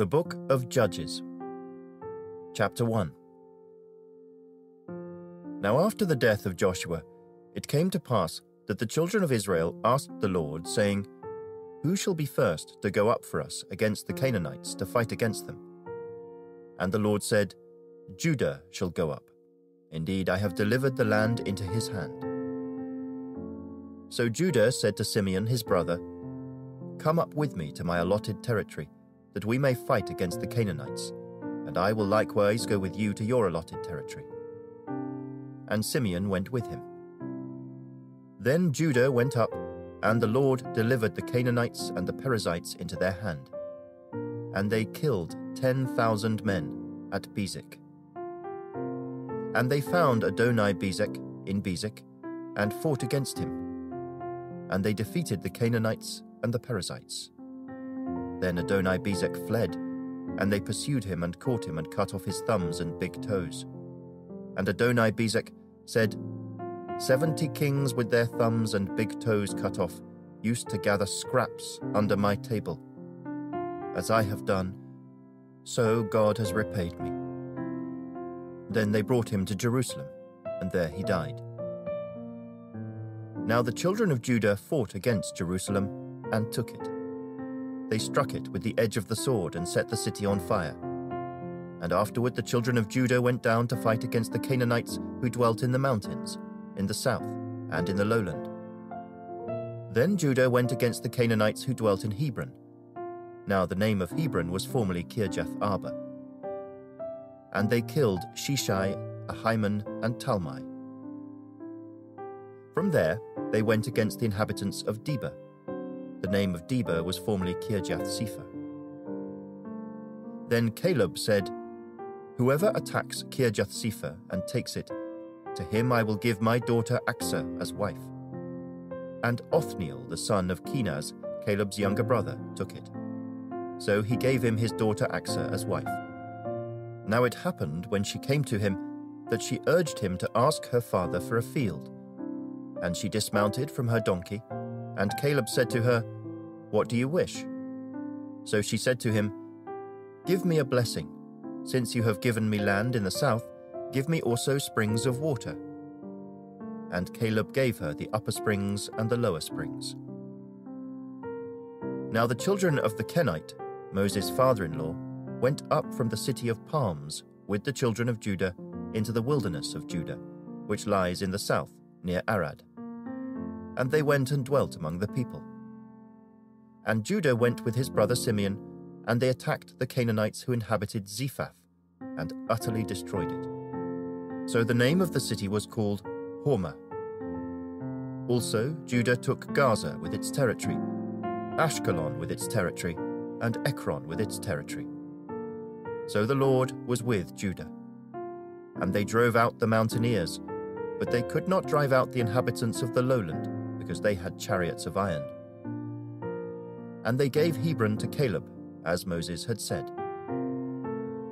The Book of Judges, Chapter 1. Now after the death of Joshua, it came to pass that the children of Israel asked the Lord, saying, Who shall be first to go up for us against the Canaanites to fight against them? And the Lord said, Judah shall go up. Indeed, I have delivered the land into his hand. So Judah said to Simeon his brother, Come up with me to my allotted territory, that we may fight against the Canaanites, and I will likewise go with you to your allotted territory. And Simeon went with him. Then Judah went up, and the Lord delivered the Canaanites and the Perizzites into their hand. And they killed 10,000 men at Bezek. And they found Adoni-Bezek in Bezek, and fought against him. And they defeated the Canaanites and the Perizzites. Then Adoni-Bezek fled, and they pursued him and caught him and cut off his thumbs and big toes. And Adoni-Bezek said, 70 kings with their thumbs and big toes cut off used to gather scraps under my table. As I have done, so God has repaid me. Then they brought him to Jerusalem, and there he died. Now the children of Judah fought against Jerusalem and took it. They struck it with the edge of the sword and set the city on fire. And afterward the children of Judah went down to fight against the Canaanites who dwelt in the mountains, in the south, and in the lowland. Then Judah went against the Canaanites who dwelt in Hebron. Now the name of Hebron was formerly Kirjath-Arba. And they killed Shishai, Ahiman, and Talmai. From there they went against the inhabitants of Debir. The name of Debir was formerly Kirjath-Sepher. Then Caleb said, Whoever attacks Kirjath-Sepher and takes it, to him I will give my daughter Aksa as wife. And Othniel, the son of Kenaz, Caleb's younger brother, took it. So he gave him his daughter Aksa as wife. Now it happened, when she came to him, that she urged him to ask her father for a field. And she dismounted from her donkey, and Caleb said to her, What do you wish? So she said to him, Give me a blessing. Since you have given me land in the south, give me also springs of water. And Caleb gave her the upper springs and the lower springs. Now the children of the Kenite, Moses' father-in-law, went up from the city of Palms with the children of Judah into the wilderness of Judah, which lies in the south near Arad. And they went and dwelt among the people. And Judah went with his brother Simeon, and they attacked the Canaanites who inhabited Zephath, and utterly destroyed it. So the name of the city was called Hormah. Also Judah took Gaza with its territory, Ashkelon with its territory, and Ekron with its territory. So the Lord was with Judah. And they drove out the mountaineers, but they could not drive out the inhabitants of the lowland, because they had chariots of iron. And they gave Hebron to Caleb, as Moses had said.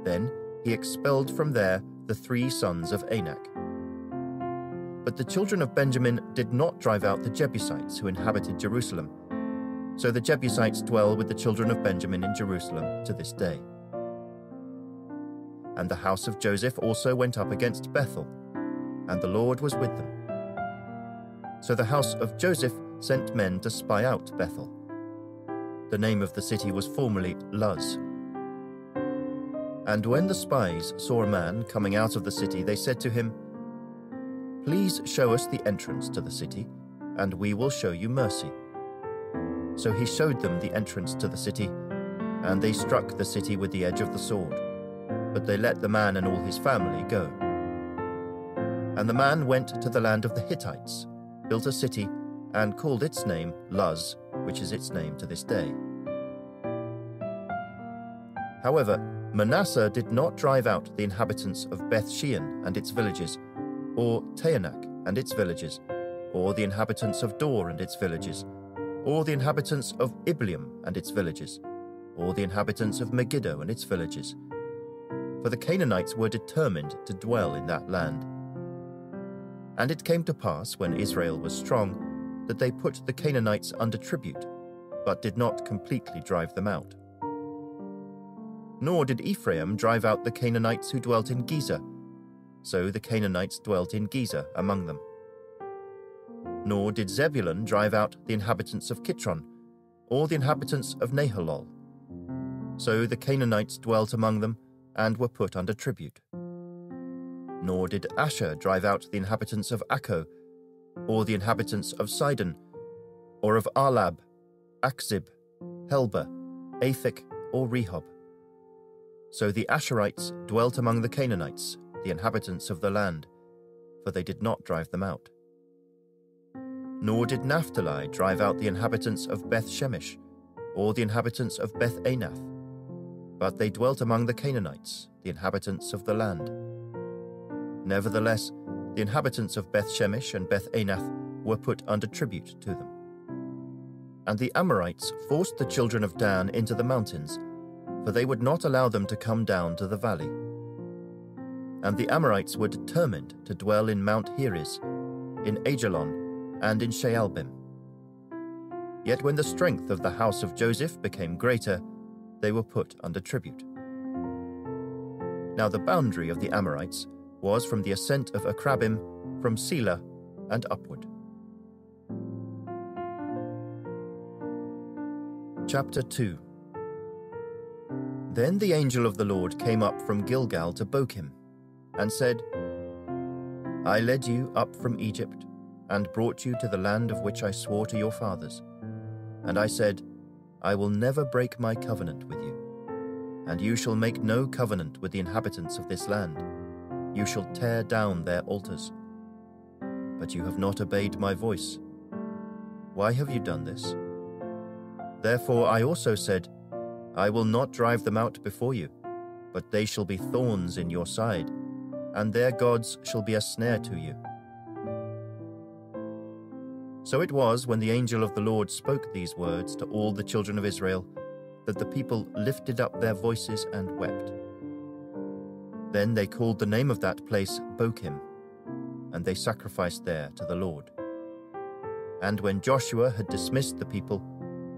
Then he expelled from there the 3 sons of Anak. But the children of Benjamin did not drive out the Jebusites who inhabited Jerusalem. So the Jebusites dwell with the children of Benjamin in Jerusalem to this day. And the house of Joseph also went up against Bethel, and the Lord was with them. So the house of Joseph sent men to spy out Bethel. The name of the city was formerly Luz. And when the spies saw a man coming out of the city, they said to him, Please show us the entrance to the city, and we will show you mercy. So he showed them the entrance to the city, and they struck the city with the edge of the sword. But they let the man and all his family go. And the man went to the land of the Hittites, built a city, and called its name Luz, which is its name to this day. However, Manasseh did not drive out the inhabitants of Beth Shean and its villages, or Taanach and its villages, or the inhabitants of Dor and its villages, or the inhabitants of Ibleam and its villages, or the inhabitants of Megiddo and its villages. For the Canaanites were determined to dwell in that land. And it came to pass, when Israel was strong, that they put the Canaanites under tribute, but did not completely drive them out. nor did Ephraim drive out the Canaanites who dwelt in Gezer. So the Canaanites dwelt in Gezer among them. Nor did Zebulun drive out the inhabitants of Kitron, or the inhabitants of Nahalol. So the Canaanites dwelt among them, and were put under tribute. Nor did Asher drive out the inhabitants of Akko, or the inhabitants of Sidon, or of Arlab, Akzib, Helba, Aphek, or Rehob. So the Asherites dwelt among the Canaanites, the inhabitants of the land, for they did not drive them out. Nor did Naphtali drive out the inhabitants of Beth Shemesh, or the inhabitants of Beth Anath, but they dwelt among the Canaanites, the inhabitants of the land. Nevertheless, the inhabitants of Beth Shemesh and Beth Anath were put under tribute to them. And the Amorites forced the children of Dan into the mountains, for they would not allow them to come down to the valley. And the Amorites were determined to dwell in Mount Heres, in Ajalon, and in Shealbim. Yet when the strength of the house of Joseph became greater, they were put under tribute. Now the boundary of the Amorites was from the ascent of Akrabbim, from Selah, and upward. Chapter 2. Then the angel of the Lord came up from Gilgal to Bochim, and said, I led you up from Egypt, and brought you to the land of which I swore to your fathers. And I said, I will never break my covenant with you, and you shall make no covenant with the inhabitants of this land. You shall tear down their altars. But you have not obeyed my voice. Why have you done this? Therefore I also said, I will not drive them out before you, but they shall be thorns in your side, and their gods shall be a snare to you. So it was, when the angel of the Lord spoke these words to all the children of Israel, that the people lifted up their voices and wept. Then they called the name of that place Bochim, and they sacrificed there to the Lord. And when Joshua had dismissed the people,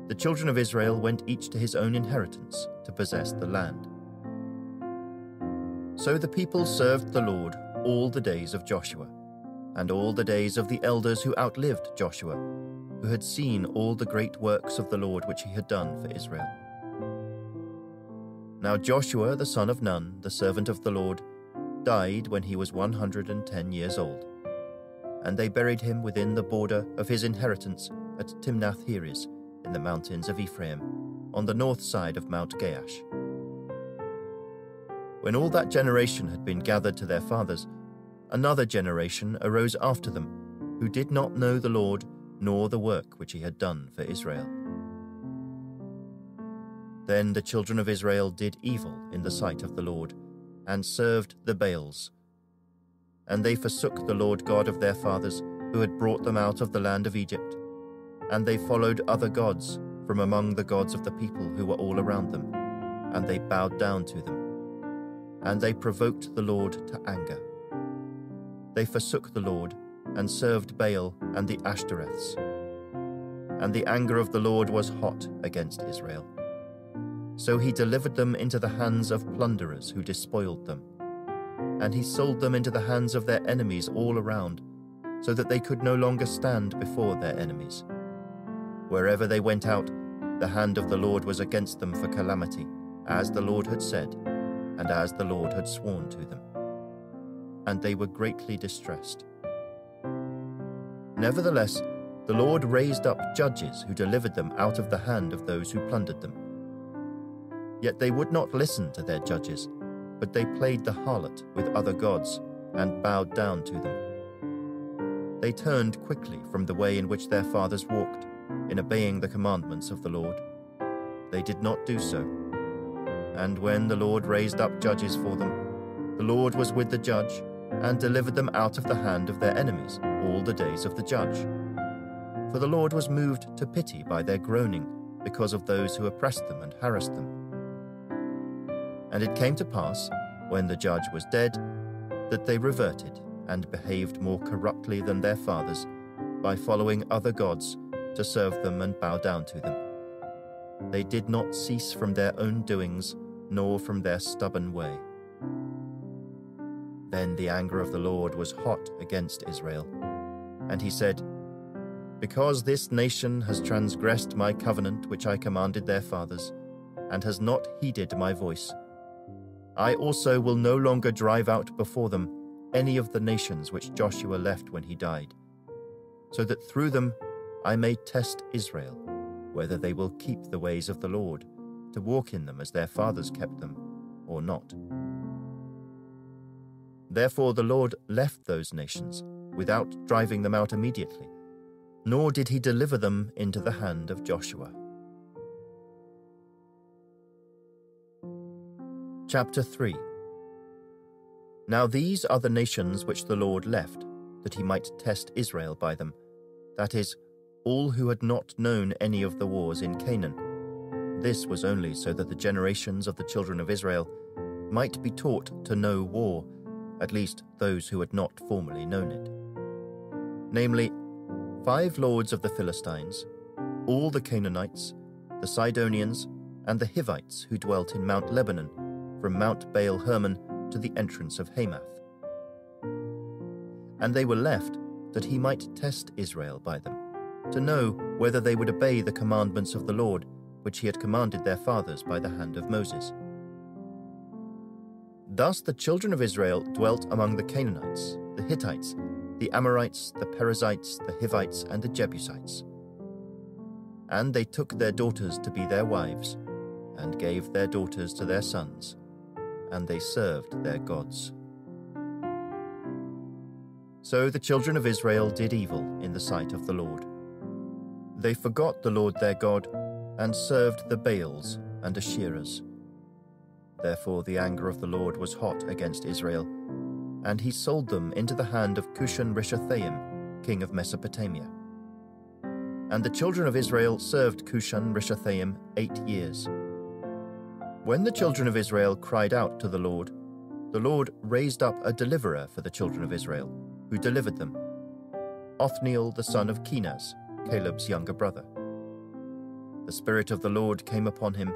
the children of Israel went each to his own inheritance to possess the land. So the people served the Lord all the days of Joshua, and all the days of the elders who outlived Joshua, who had seen all the great works of the Lord which he had done for Israel. Now Joshua the son of Nun, the servant of the Lord, died when he was 110 years old, and they buried him within the border of his inheritance at Timnath-Heres, in the mountains of Ephraim, on the north side of Mount Gaash. When all that generation had been gathered to their fathers, another generation arose after them, who did not know the Lord, nor the work which he had done for Israel. Then the children of Israel did evil in the sight of the Lord, and served the Baals. And they forsook the Lord God of their fathers, who had brought them out of the land of Egypt, and they followed other gods from among the gods of the people who were all around them, and they bowed down to them. And they provoked the Lord to anger. They forsook the Lord, and served Baal and the Ashtoreths. And the anger of the Lord was hot against Israel. So he delivered them into the hands of plunderers who despoiled them, and he sold them into the hands of their enemies all around, so that they could no longer stand before their enemies. Wherever they went out, the hand of the Lord was against them for calamity, as the Lord had said, and as the Lord had sworn to them. And they were greatly distressed. Nevertheless, the Lord raised up judges who delivered them out of the hand of those who plundered them. Yet they would not listen to their judges, but they played the harlot with other gods and bowed down to them. They turned quickly from the way in which their fathers walked in obeying the commandments of the Lord. They did not do so. And when the Lord raised up judges for them, the Lord was with the judge and delivered them out of the hand of their enemies all the days of the judge. For the Lord was moved to pity by their groaning because of those who oppressed them and harassed them. And it came to pass, when the judge was dead, that they reverted and behaved more corruptly than their fathers by following other gods to serve them and bow down to them. They did not cease from their own doings nor from their stubborn way. Then the anger of the Lord was hot against Israel, and he said, Because this nation has transgressed my covenant which I commanded their fathers, and has not heeded my voice, I also will no longer drive out before them any of the nations which Joshua left when he died, so that through them I may test Israel, whether they will keep the ways of the Lord, to walk in them as their fathers kept them, or not. Therefore the Lord left those nations, without driving them out immediately, nor did he deliver them into the hand of Joshua. Chapter 3. Now these are the nations which the Lord left, that he might test Israel by them, that is, all who had not known any of the wars in Canaan. This was only so that the generations of the children of Israel might be taught to know war, at least those who had not formerly known it. Namely, 5 lords of the Philistines, all the Canaanites, the Sidonians, and the Hivites who dwelt in Mount Lebanon, from Mount Baal-Hermon to the entrance of Hamath. And they were left, that he might test Israel by them, to know whether they would obey the commandments of the Lord, which he had commanded their fathers by the hand of Moses. Thus the children of Israel dwelt among the Canaanites, the Hittites, the Amorites, the Perizzites, the Hivites, and the Jebusites. And they took their daughters to be their wives, and gave their daughters to their sons, and they served their gods. So the children of Israel did evil in the sight of the Lord. They forgot the Lord their God, and served the Baals and Asherahs. Therefore the anger of the Lord was hot against Israel, and he sold them into the hand of Cushan-Rishathaim, king of Mesopotamia. And the children of Israel served Cushan-Rishathaim 8 years. When the children of Israel cried out to the Lord raised up a deliverer for the children of Israel, who delivered them, Othniel the son of Kenaz, Caleb's younger brother. The Spirit of the Lord came upon him,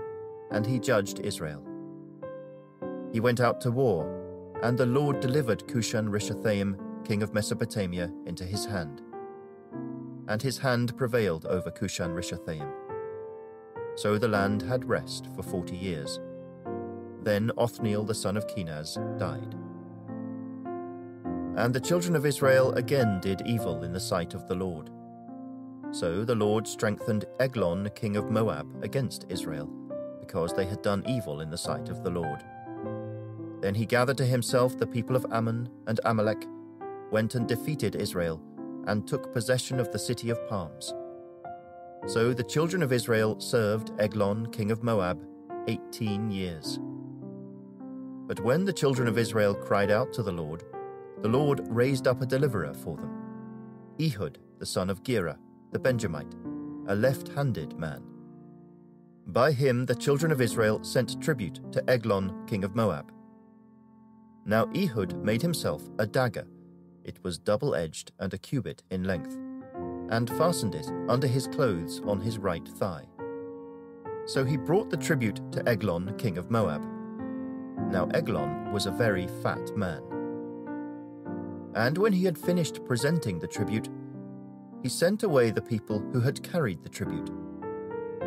and he judged Israel. He went out to war, and the Lord delivered Cushan-Rishathaim, king of Mesopotamia, into his hand. And his hand prevailed over Cushan-Rishathaim. So the land had rest for 40 years. Then Othniel the son of Kenaz died. And the children of Israel again did evil in the sight of the Lord. So the Lord strengthened Eglon, king of Moab, against Israel, because they had done evil in the sight of the Lord. Then he gathered to himself the people of Ammon and Amalek, went and defeated Israel, and took possession of the city of Palms. So the children of Israel served Eglon, king of Moab, 18 years. But when the children of Israel cried out to the Lord raised up a deliverer for them, Ehud, the son of Gera, the Benjamite, a left-handed man. By him the children of Israel sent tribute to Eglon, king of Moab. Now Ehud made himself a dagger, it was double-edged and a cubit in length, and fastened it under his clothes on his right thigh. So he brought the tribute to Eglon, king of Moab. Now Eglon was a very fat man. And when he had finished presenting the tribute, he sent away the people who had carried the tribute.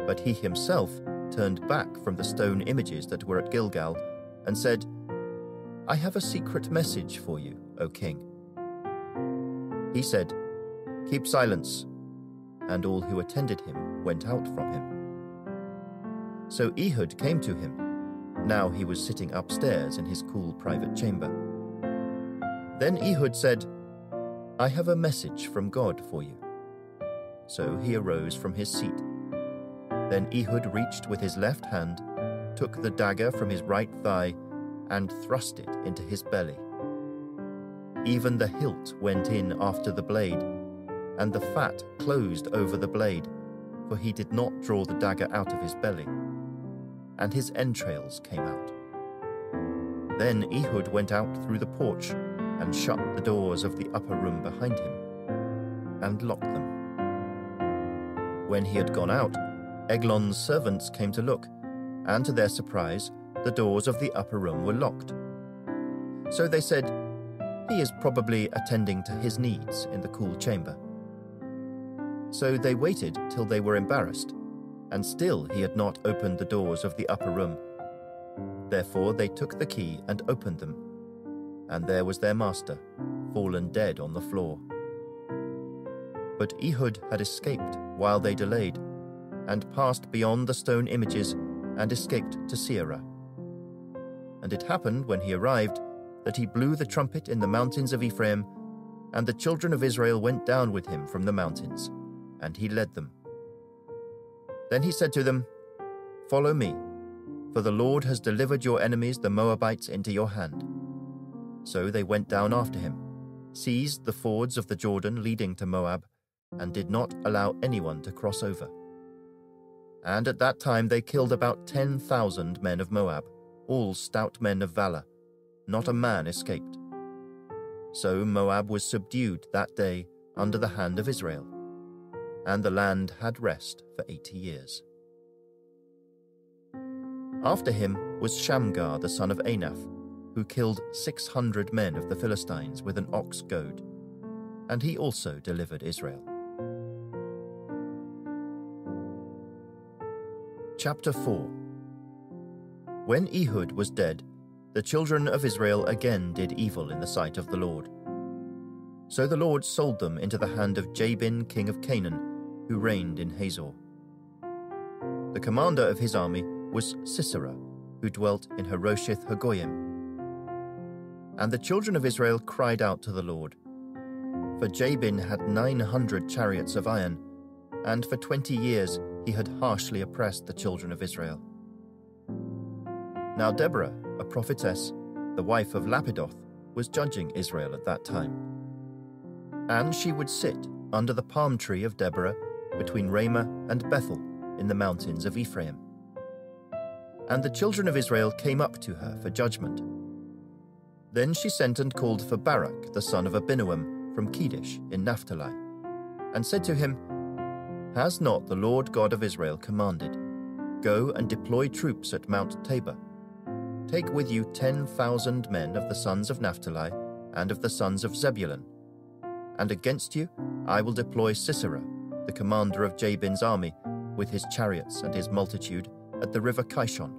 But he himself turned back from the stone images that were at Gilgal, and said, I have a secret message for you, O king. He said, Keep silence, and all who attended him went out from him. So Ehud came to him. Now he was sitting upstairs in his cool private chamber. Then Ehud said, I have a message from God for you. So he arose from his seat. Then Ehud reached with his left hand, took the dagger from his right thigh, and thrust it into his belly. Even the hilt went in after the blade, and the fat closed over the blade, for he did not draw the dagger out of his belly, and his entrails came out. Then Ehud went out through the porch, and shut the doors of the upper room behind him, and locked them. When he had gone out, Eglon's servants came to look, and to their surprise, the doors of the upper room were locked. So they said, "He is probably attending to his needs in the cool chamber." So they waited till they were embarrassed, and still he had not opened the doors of the upper room. Therefore they took the key and opened them, and there was their master, fallen dead on the floor. But Ehud had escaped while they delayed, and passed beyond the stone images, and escaped to Sisera. And it happened, when he arrived, that he blew the trumpet in the mountains of Ephraim, and the children of Israel went down with him from the mountains, and he led them. Then he said to them, "Follow me, for the Lord has delivered your enemies the Moabites into your hand." So they went down after him, seized the fords of the Jordan leading to Moab, and did not allow anyone to cross over. And at that time they killed about 10,000 men of Moab, all stout men of valor. Not a man escaped. So Moab was subdued that day under the hand of Israel, and the land had rest for 80 years. After him was Shamgar the son of Anath, who killed 600 men of the Philistines with an ox goad, and he also delivered Israel. Chapter 4. When Ehud was dead, the children of Israel again did evil in the sight of the Lord. So the Lord sold them into the hand of Jabin king of Canaan, who reigned in Hazor. The commander of his army was Sisera, who dwelt in Harosheth Hagoyim. And the children of Israel cried out to the Lord, for Jabin had 900 chariots of iron, and for 20 years he had harshly oppressed the children of Israel. Now Deborah, a prophetess, the wife of Lapidoth, was judging Israel at that time. And she would sit under the palm tree of Deborah between Ramah and Bethel in the mountains of Ephraim. And the children of Israel came up to her for judgment. Then she sent and called for Barak, the son of Abinoam, from Kedesh in Naphtali, and said to him, "Has not the Lord God of Israel commanded, 'Go and deploy troops at Mount Tabor. Take with you 10,000 men of the sons of Naphtali and of the sons of Zebulun, and against you I will deploy Sisera, the commander of Jabin's army, with his chariots and his multitude, at the river Kishon,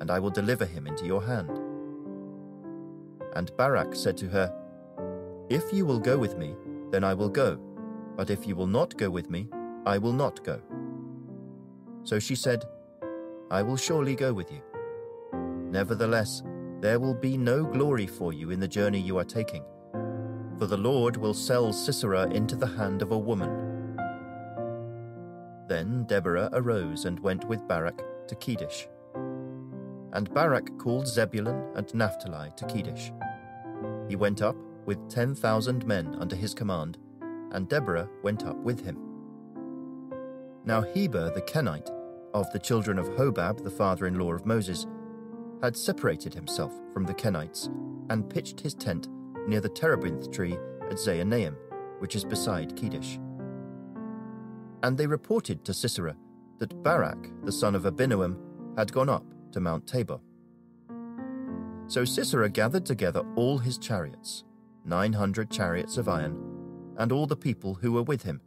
and I will deliver him into your hand.'" And Barak said to her, "If you will go with me, then I will go, but if you will not go with me, I will not go." So she said, "I will surely go with you. Nevertheless, there will be no glory for you in the journey you are taking, for the Lord will sell Sisera into the hand of a woman." Then Deborah arose and went with Barak to Kedesh. And Barak called Zebulun and Naphtali to Kedesh. He went up with 10,000 men under his command, and Deborah went up with him. Now Heber the Kenite, of the children of Hobab, the father-in-law of Moses, had separated himself from the Kenites and pitched his tent near the terebinth tree at Zaanaim, which is beside Kedesh. And they reported to Sisera that Barak, the son of Abinoam, had gone up to Mount Tabor. So Sisera gathered together all his chariots, 900 chariots of iron, and all the people who were with him,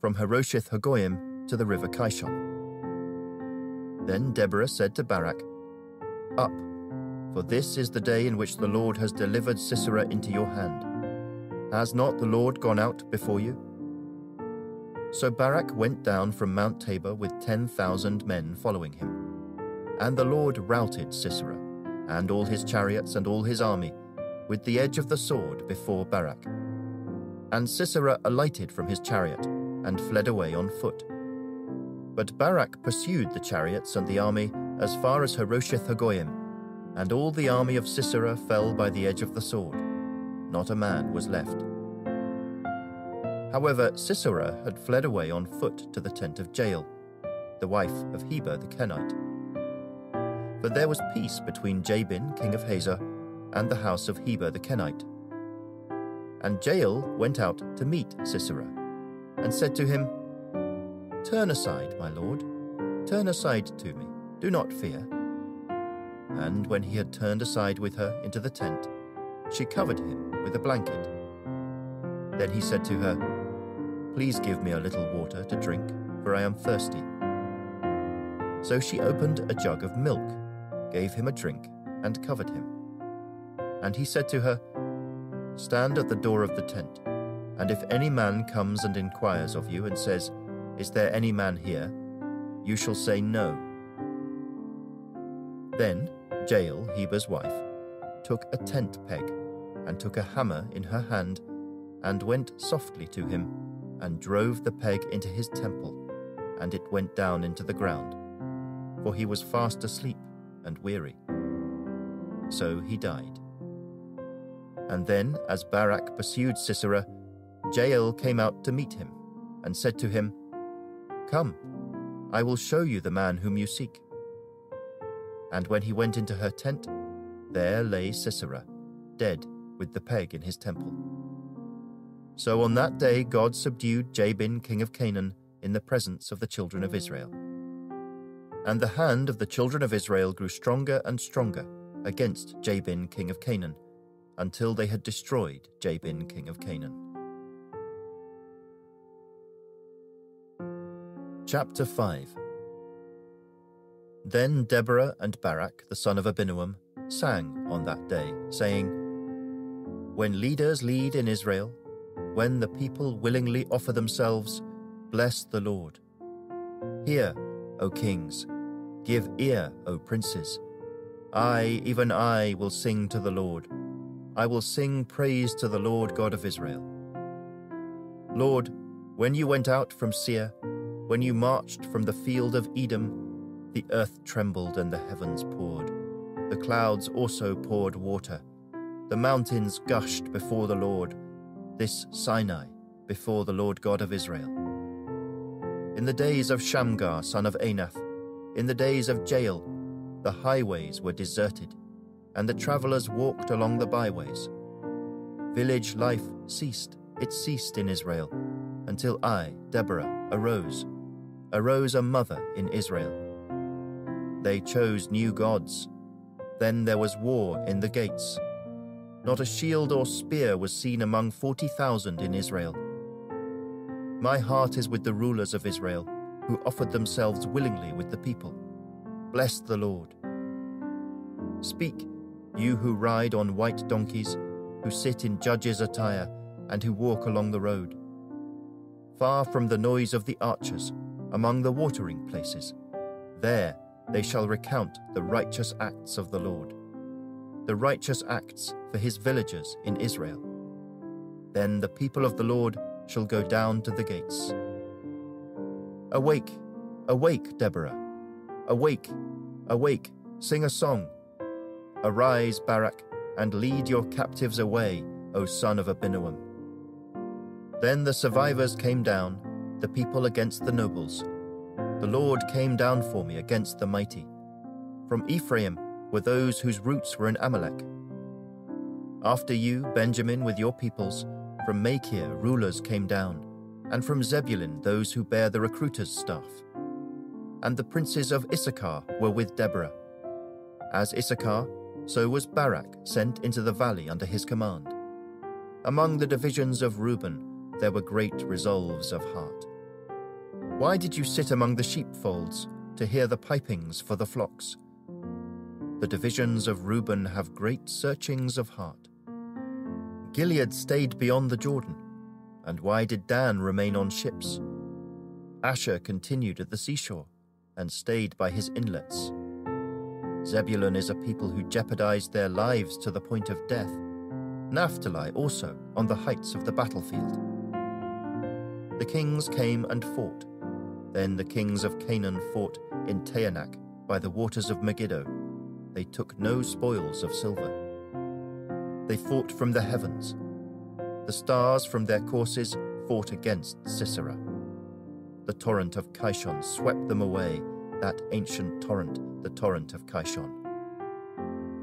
from Harosheth Hagoyim to the river Kishon. Then Deborah said to Barak, "Up, for this is the day in which the Lord has delivered Sisera into your hand. Has not the Lord gone out before you?" So Barak went down from Mount Tabor with 10,000 men following him. And the Lord routed Sisera, and all his chariots and all his army, with the edge of the sword before Barak. And Sisera alighted from his chariot, and fled away on foot. But Barak pursued the chariots and the army as far as Harosheth Hagoyim, and all the army of Sisera fell by the edge of the sword. Not a man was left. However, Sisera had fled away on foot to the tent of Jael, the wife of Heber the Kenite. But there was peace between Jabin king of Hazor and the house of Heber the Kenite. And Jael went out to meet Sisera, and said to him, "Turn aside, my lord, turn aside to me, do not fear." And when he had turned aside with her into the tent, she covered him with a blanket. Then he said to her, "Please give me a little water to drink, for I am thirsty." So she opened a jug of milk, gave him a drink, and covered him. And he said to her, "Stand at the door of the tent, and if any man comes and inquires of you and says, 'Is there any man here?' you shall say no." Then Jael, Heber's wife, took a tent peg and took a hammer in her hand and went softly to him and drove the peg into his temple, and it went down into the ground, for he was fast asleep and weary. So he died. And then, as Barak pursued Sisera, Jael came out to meet him and said to him, "Come, I will show you the man whom you seek." And when he went into her tent, there lay Sisera, dead with the peg in his temple. So on that day God subdued Jabin king of Canaan in the presence of the children of Israel. And the hand of the children of Israel grew stronger and stronger against Jabin king of Canaan, until they had destroyed Jabin king of Canaan. Chapter 5. Then Deborah and Barak, the son of Abinoam, sang on that day, saying, "When leaders lead in Israel, when the people willingly offer themselves, bless the Lord. Hear, O kings, give ear, O princes. I, even I, will sing to the Lord. I will sing praise to the Lord God of Israel. Lord, when you went out from Seir, when you marched from the field of Edom, the earth trembled and the heavens poured. The clouds also poured water. The mountains gushed before the Lord, this Sinai, before the Lord God of Israel. In the days of Shamgar, son of Anath, in the days of Jael, the highways were deserted, and the travelers walked along the byways. Village life ceased, it ceased in Israel, until I, Deborah, arose a mother in Israel. They chose new gods. Then there was war in the gates. Not a shield or spear was seen among 40,000 in Israel. My heart is with the rulers of Israel, who offered themselves willingly with the people. Bless the Lord. Speak, you who ride on white donkeys, who sit in judges' attire, and who walk along the road. Far from the noise of the archers, among the watering places, there they shall recount the righteous acts of the Lord, the righteous acts for his villagers in Israel. Then the people of the Lord shall go down to the gates. Awake, awake, Deborah. Awake, awake, sing a song. Arise, Barak, and lead your captives away, O son of Abinoam." Then the survivors came down, the people against the nobles. The Lord came down for me against the mighty. From Ephraim were those whose roots were in Amalek. After you, Benjamin, with your peoples, from Machir rulers came down, and from Zebulun those who bear the recruiter's staff. And the princes of Issachar were with Deborah. As Issachar, so was Barak sent into the valley under his command. Among the divisions of Reuben there were great resolves of heart. Why did you sit among the sheepfolds to hear the pipings for the flocks? The divisions of Reuben have great searchings of heart. Gilead stayed beyond the Jordan, and why did Dan remain on ships? Asher continued at the seashore and stayed by his inlets. Zebulun is a people who jeopardized their lives to the point of death. Naphtali also on the heights of the battlefield. The kings came and fought. Then the kings of Canaan fought in Taanach by the waters of Megiddo. They took no spoils of silver. They fought from the heavens. The stars from their courses fought against Sisera. The torrent of Kishon swept them away, that ancient torrent, the torrent of Kishon.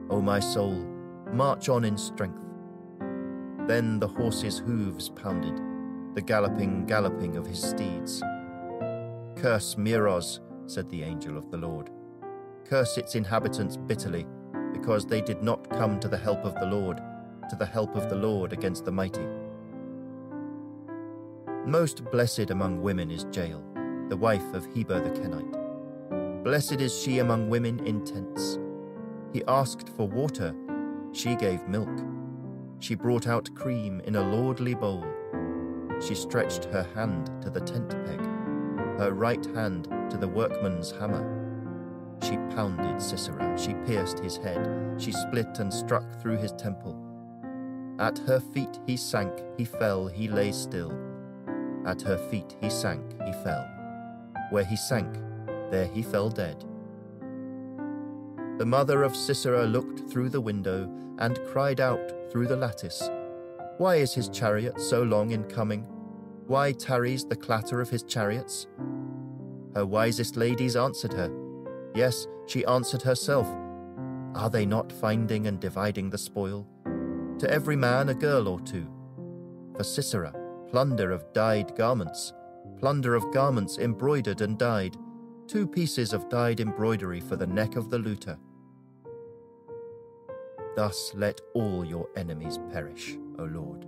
O my soul, march on in strength. Then the horse's hooves pounded, the galloping of his steeds. Curse Meroz, said the angel of the Lord. Curse its inhabitants bitterly, because they did not come to the help of the Lord, against the mighty. Most blessed among women is Jael, the wife of Heber the Kenite. Blessed is she among women in tents. He asked for water, she gave milk. She brought out cream in a lordly bowl. She stretched her hand to the tent peg, her right hand to the workman's hammer. She pounded Sisera, she pierced his head, she split and struck through his temple. At her feet he sank, he fell, he lay still. At her feet he sank, he fell. Where he sank, there he fell dead. The mother of Sisera looked through the window and cried out through the lattice, "Why is his chariot so long in coming? Why tarries the clatter of his chariots?" Her wisest ladies answered her. Yes, she answered herself, "Are they not finding and dividing the spoil? To every man a girl or two." For Sisera, plunder of dyed garments, plunder of garments embroidered and dyed, 2 pieces of dyed embroidery for the neck of the luter. Thus let all your enemies perish, O Lord.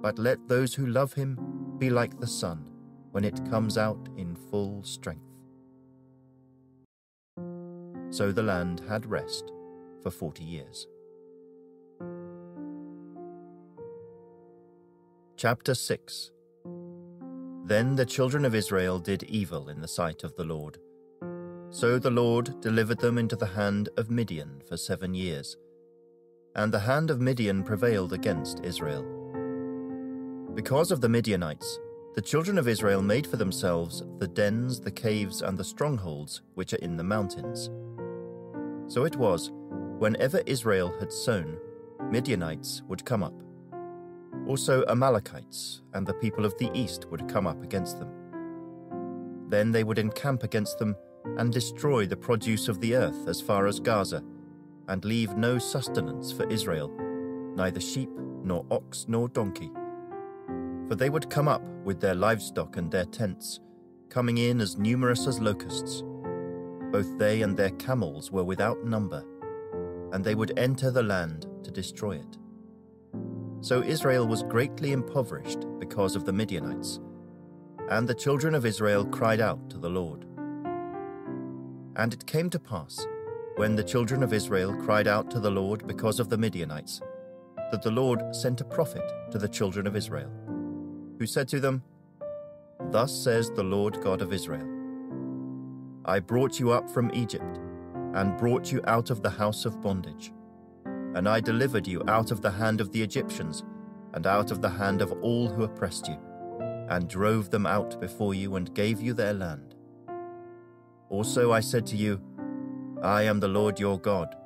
But let those who love him be like the sun when it comes out in full strength. So the land had rest for 40 years. Chapter 6. Then the children of Israel did evil in the sight of the Lord. So the Lord delivered them into the hand of Midian for 7 years. And the hand of Midian prevailed against Israel. Because of the Midianites, the children of Israel made for themselves the dens, the caves, and the strongholds which are in the mountains. So it was, whenever Israel had sown, Midianites would come up. Also Amalekites and the people of the east would come up against them. Then they would encamp against them and destroy the produce of the earth as far as Gaza, and leave no sustenance for Israel, neither sheep, nor ox, nor donkey. For they would come up with their livestock and their tents, coming in as numerous as locusts. Both they and their camels were without number, and they would enter the land to destroy it. So Israel was greatly impoverished because of the Midianites, and the children of Israel cried out to the Lord. And it came to pass, when the children of Israel cried out to the Lord because of the Midianites, that the Lord sent a prophet to the children of Israel, who said to them, "Thus says the Lord God of Israel, I brought you up from Egypt, and brought you out of the house of bondage. And I delivered you out of the hand of the Egyptians, and out of the hand of all who oppressed you, and drove them out before you, and gave you their land. Also I said to you, I am the Lord your God.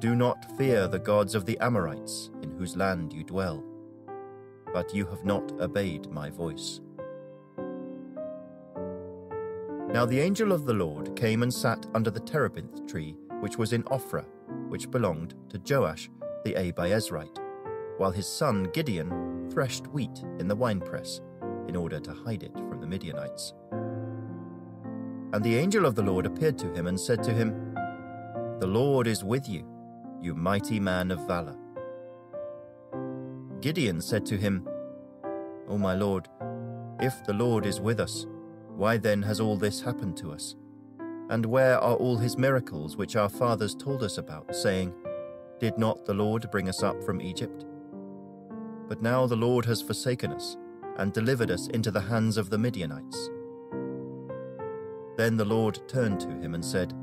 Do not fear the gods of the Amorites, in whose land you dwell. But you have not obeyed my voice." Now the angel of the Lord came and sat under the terebinth tree, which was in Ophrah, which belonged to Joash the Abiezrite, while his son Gideon threshed wheat in the winepress, in order to hide it from the Midianites. And the angel of the Lord appeared to him and said to him, "The Lord is with you, you mighty man of valor." Gideon said to him, "O my Lord, if the Lord is with us, why then has all this happened to us? And where are all his miracles which our fathers told us about, saying, 'Did not the Lord bring us up from Egypt?' But now the Lord has forsaken us and delivered us into the hands of the Midianites." Then the Lord turned to him and said,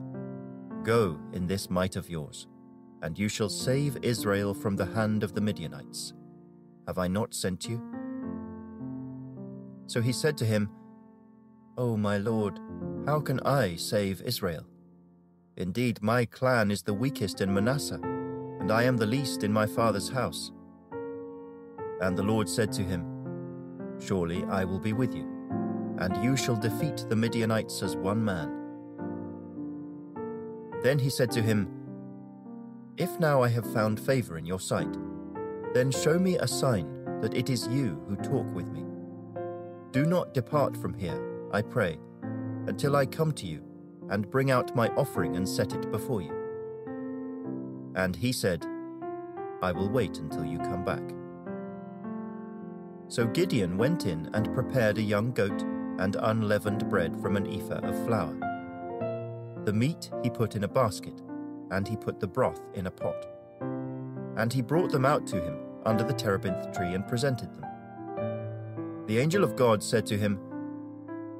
"Go in this might of yours, and you shall save Israel from the hand of the Midianites. Have I not sent you?" So he said to him, "O my Lord, how can I save Israel? Indeed, my clan is the weakest in Manasseh, and I am the least in my father's house." And the Lord said to him, "Surely I will be with you, and you shall defeat the Midianites as one man." Then he said to him, "If now I have found favor in your sight, then show me a sign that it is you who talk with me. Do not depart from here, I pray, until I come to you and bring out my offering and set it before you." And he said, I will wait until you come back. So Gideon went in and prepared a young goat and unleavened bread from an ephah of flour. The meat he put in a basket, and he put the broth in a pot. And he brought them out to him under the terebinth tree and presented them. The angel of God said to him,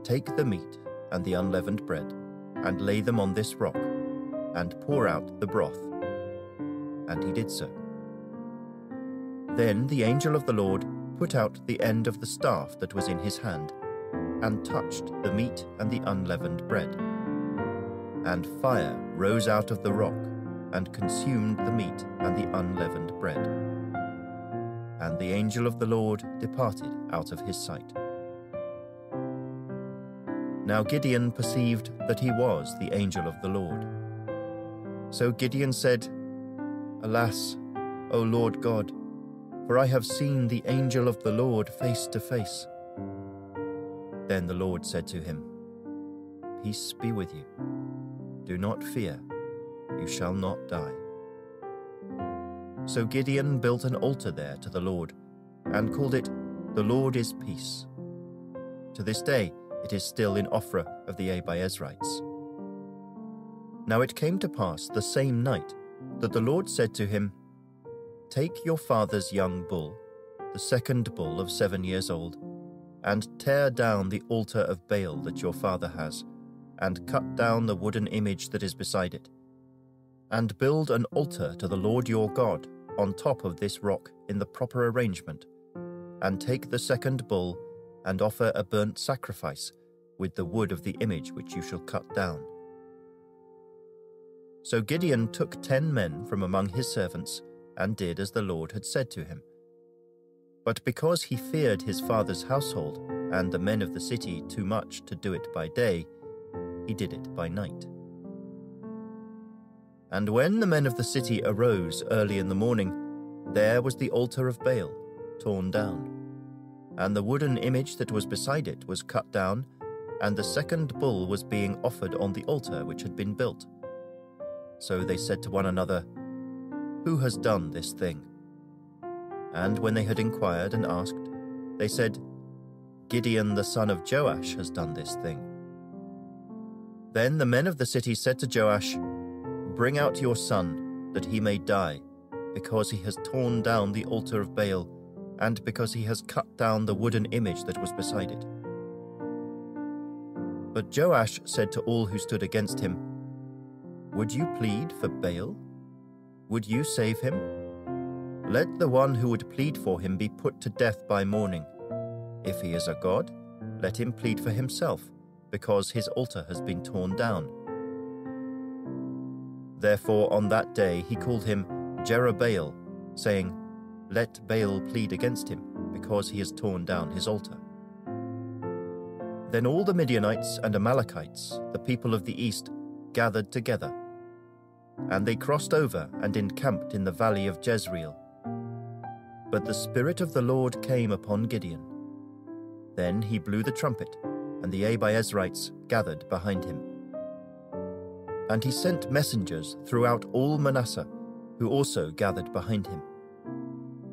Take the meat and the unleavened bread, and lay them on this rock, and pour out the broth. And he did so. Then the angel of the Lord put out the end of the staff that was in his hand, and touched the meat and the unleavened bread. And fire rose out of the rock, and consumed the meat and the unleavened bread. And the angel of the Lord departed out of his sight. Now Gideon perceived that he was the angel of the Lord. So Gideon said, Alas, O Lord God, for I have seen the angel of the Lord face to face. Then the Lord said to him, Peace be with you. Do not fear, you shall not die. So Gideon built an altar there to the Lord, and called it, The Lord is Peace. To this day it is still in Ophrah of the Abiezrites. Now it came to pass the same night that the Lord said to him, Take your father's young bull, the second bull of 7 years old, and tear down the altar of Baal that your father has, and cut down the wooden image that is beside it, and build an altar to the Lord your God on top of this rock in the proper arrangement, and take the second bull and offer a burnt sacrifice with the wood of the image which you shall cut down. So Gideon took 10 men from among his servants and did as the Lord had said to him. But because he feared his father's household and the men of the city too much to do it by day, he did it by night. And when the men of the city arose early in the morning, there was the altar of Baal torn down, and the wooden image that was beside it was cut down, and the second bull was being offered on the altar which had been built. So they said to one another, Who has done this thing? And when they had inquired and asked, they said, Gideon the son of Joash has done this thing. Then the men of the city said to Joash, Bring out your son, that he may die, because he has torn down the altar of Baal, and because he has cut down the wooden image that was beside it. But Joash said to all who stood against him, Would you plead for Baal? Would you save him? Let the one who would plead for him be put to death by morning. If he is a god, let him plead for himself, because his altar has been torn down. Therefore on that day he called him Jerubbaal, saying, Let Baal plead against him, because he has torn down his altar. Then all the Midianites and Amalekites, the people of the east, gathered together, and they crossed over and encamped in the valley of Jezreel. But the Spirit of the Lord came upon Gideon. Then he blew the trumpet, and the Abiezrites gathered behind him. And he sent messengers throughout all Manasseh, who also gathered behind him.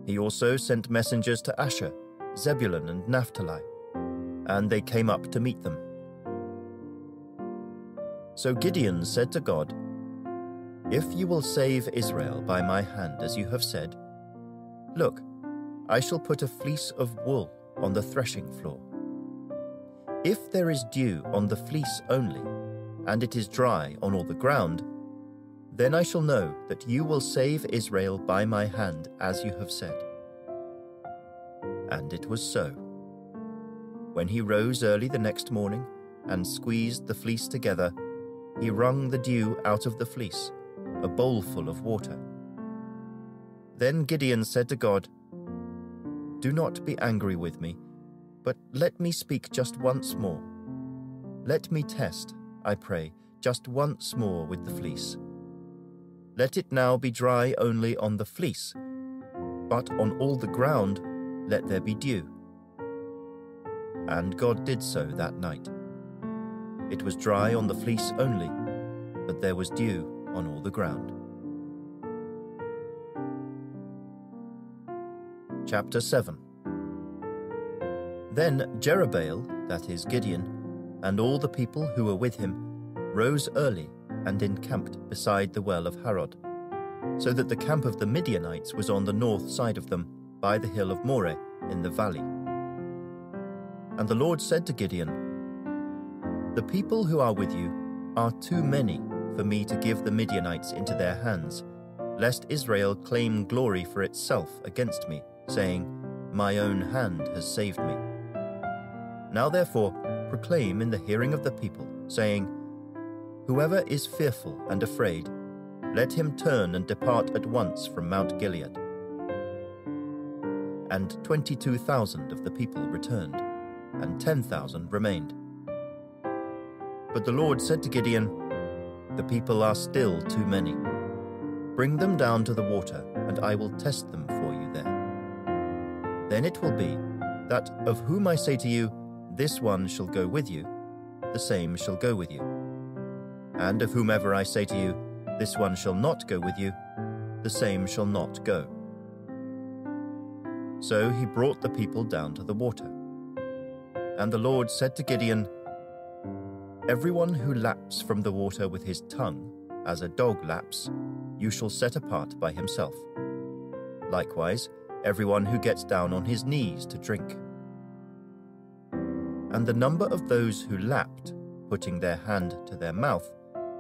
He also sent messengers to Asher, Zebulun, and Naphtali, and they came up to meet them. So Gideon said to God, If you will save Israel by my hand as you have said, look, I shall put a fleece of wool on the threshing floor. If there is dew on the fleece only, and it is dry on all the ground, then I shall know that you will save Israel by my hand as you have said. And it was so. When he rose early the next morning and squeezed the fleece together, he wrung the dew out of the fleece, a bowlful of water. Then Gideon said to God, Do not be angry with me, but let me speak just once more. Let me test, I pray, just once more with the fleece. Let it now be dry only on the fleece, but on all the ground let there be dew. And God did so that night. It was dry on the fleece only, but there was dew on all the ground. chapter 7. Then Jerubbaal, that is Gideon, and all the people who were with him, rose early and encamped beside the well of Harod, so that the camp of the Midianites was on the north side of them, by the hill of Moreh in the valley. And the Lord said to Gideon, "The people who are with you are too many for me to give the Midianites into their hands, lest Israel claim glory for itself against me, saying, 'My own hand has saved me.' Now therefore proclaim in the hearing of the people, saying, 'Whoever is fearful and afraid, let him turn and depart at once from Mount Gilead.'" And 22,000 of the people returned, and 10,000 remained. But the Lord said to Gideon, "The people are still too many. Bring them down to the water, and I will test them for you there. Then it will be that of whom I say to you, 'This one shall go with you,' the same shall go with you. And of whomever I say to you, 'This one shall not go with you,' the same shall not go." So he brought the people down to the water. And the Lord said to Gideon, "Everyone who laps from the water with his tongue, as a dog laps, you shall set apart by himself. Likewise, everyone who gets down on his knees to drink." And the number of those who lapped, putting their hand to their mouth,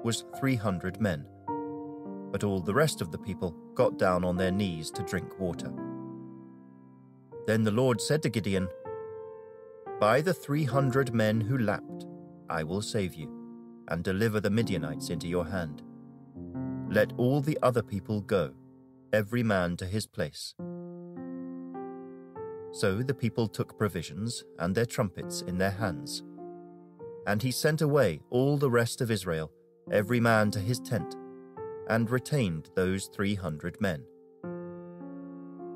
was 300 men. But all the rest of the people got down on their knees to drink water. Then the Lord said to Gideon, "By the 300 men who lapped, I will save you, and deliver the Midianites into your hand. Let all the other people go, every man to his place." So the people took provisions and their trumpets in their hands. And he sent away all the rest of Israel, every man to his tent, and retained those 300 men.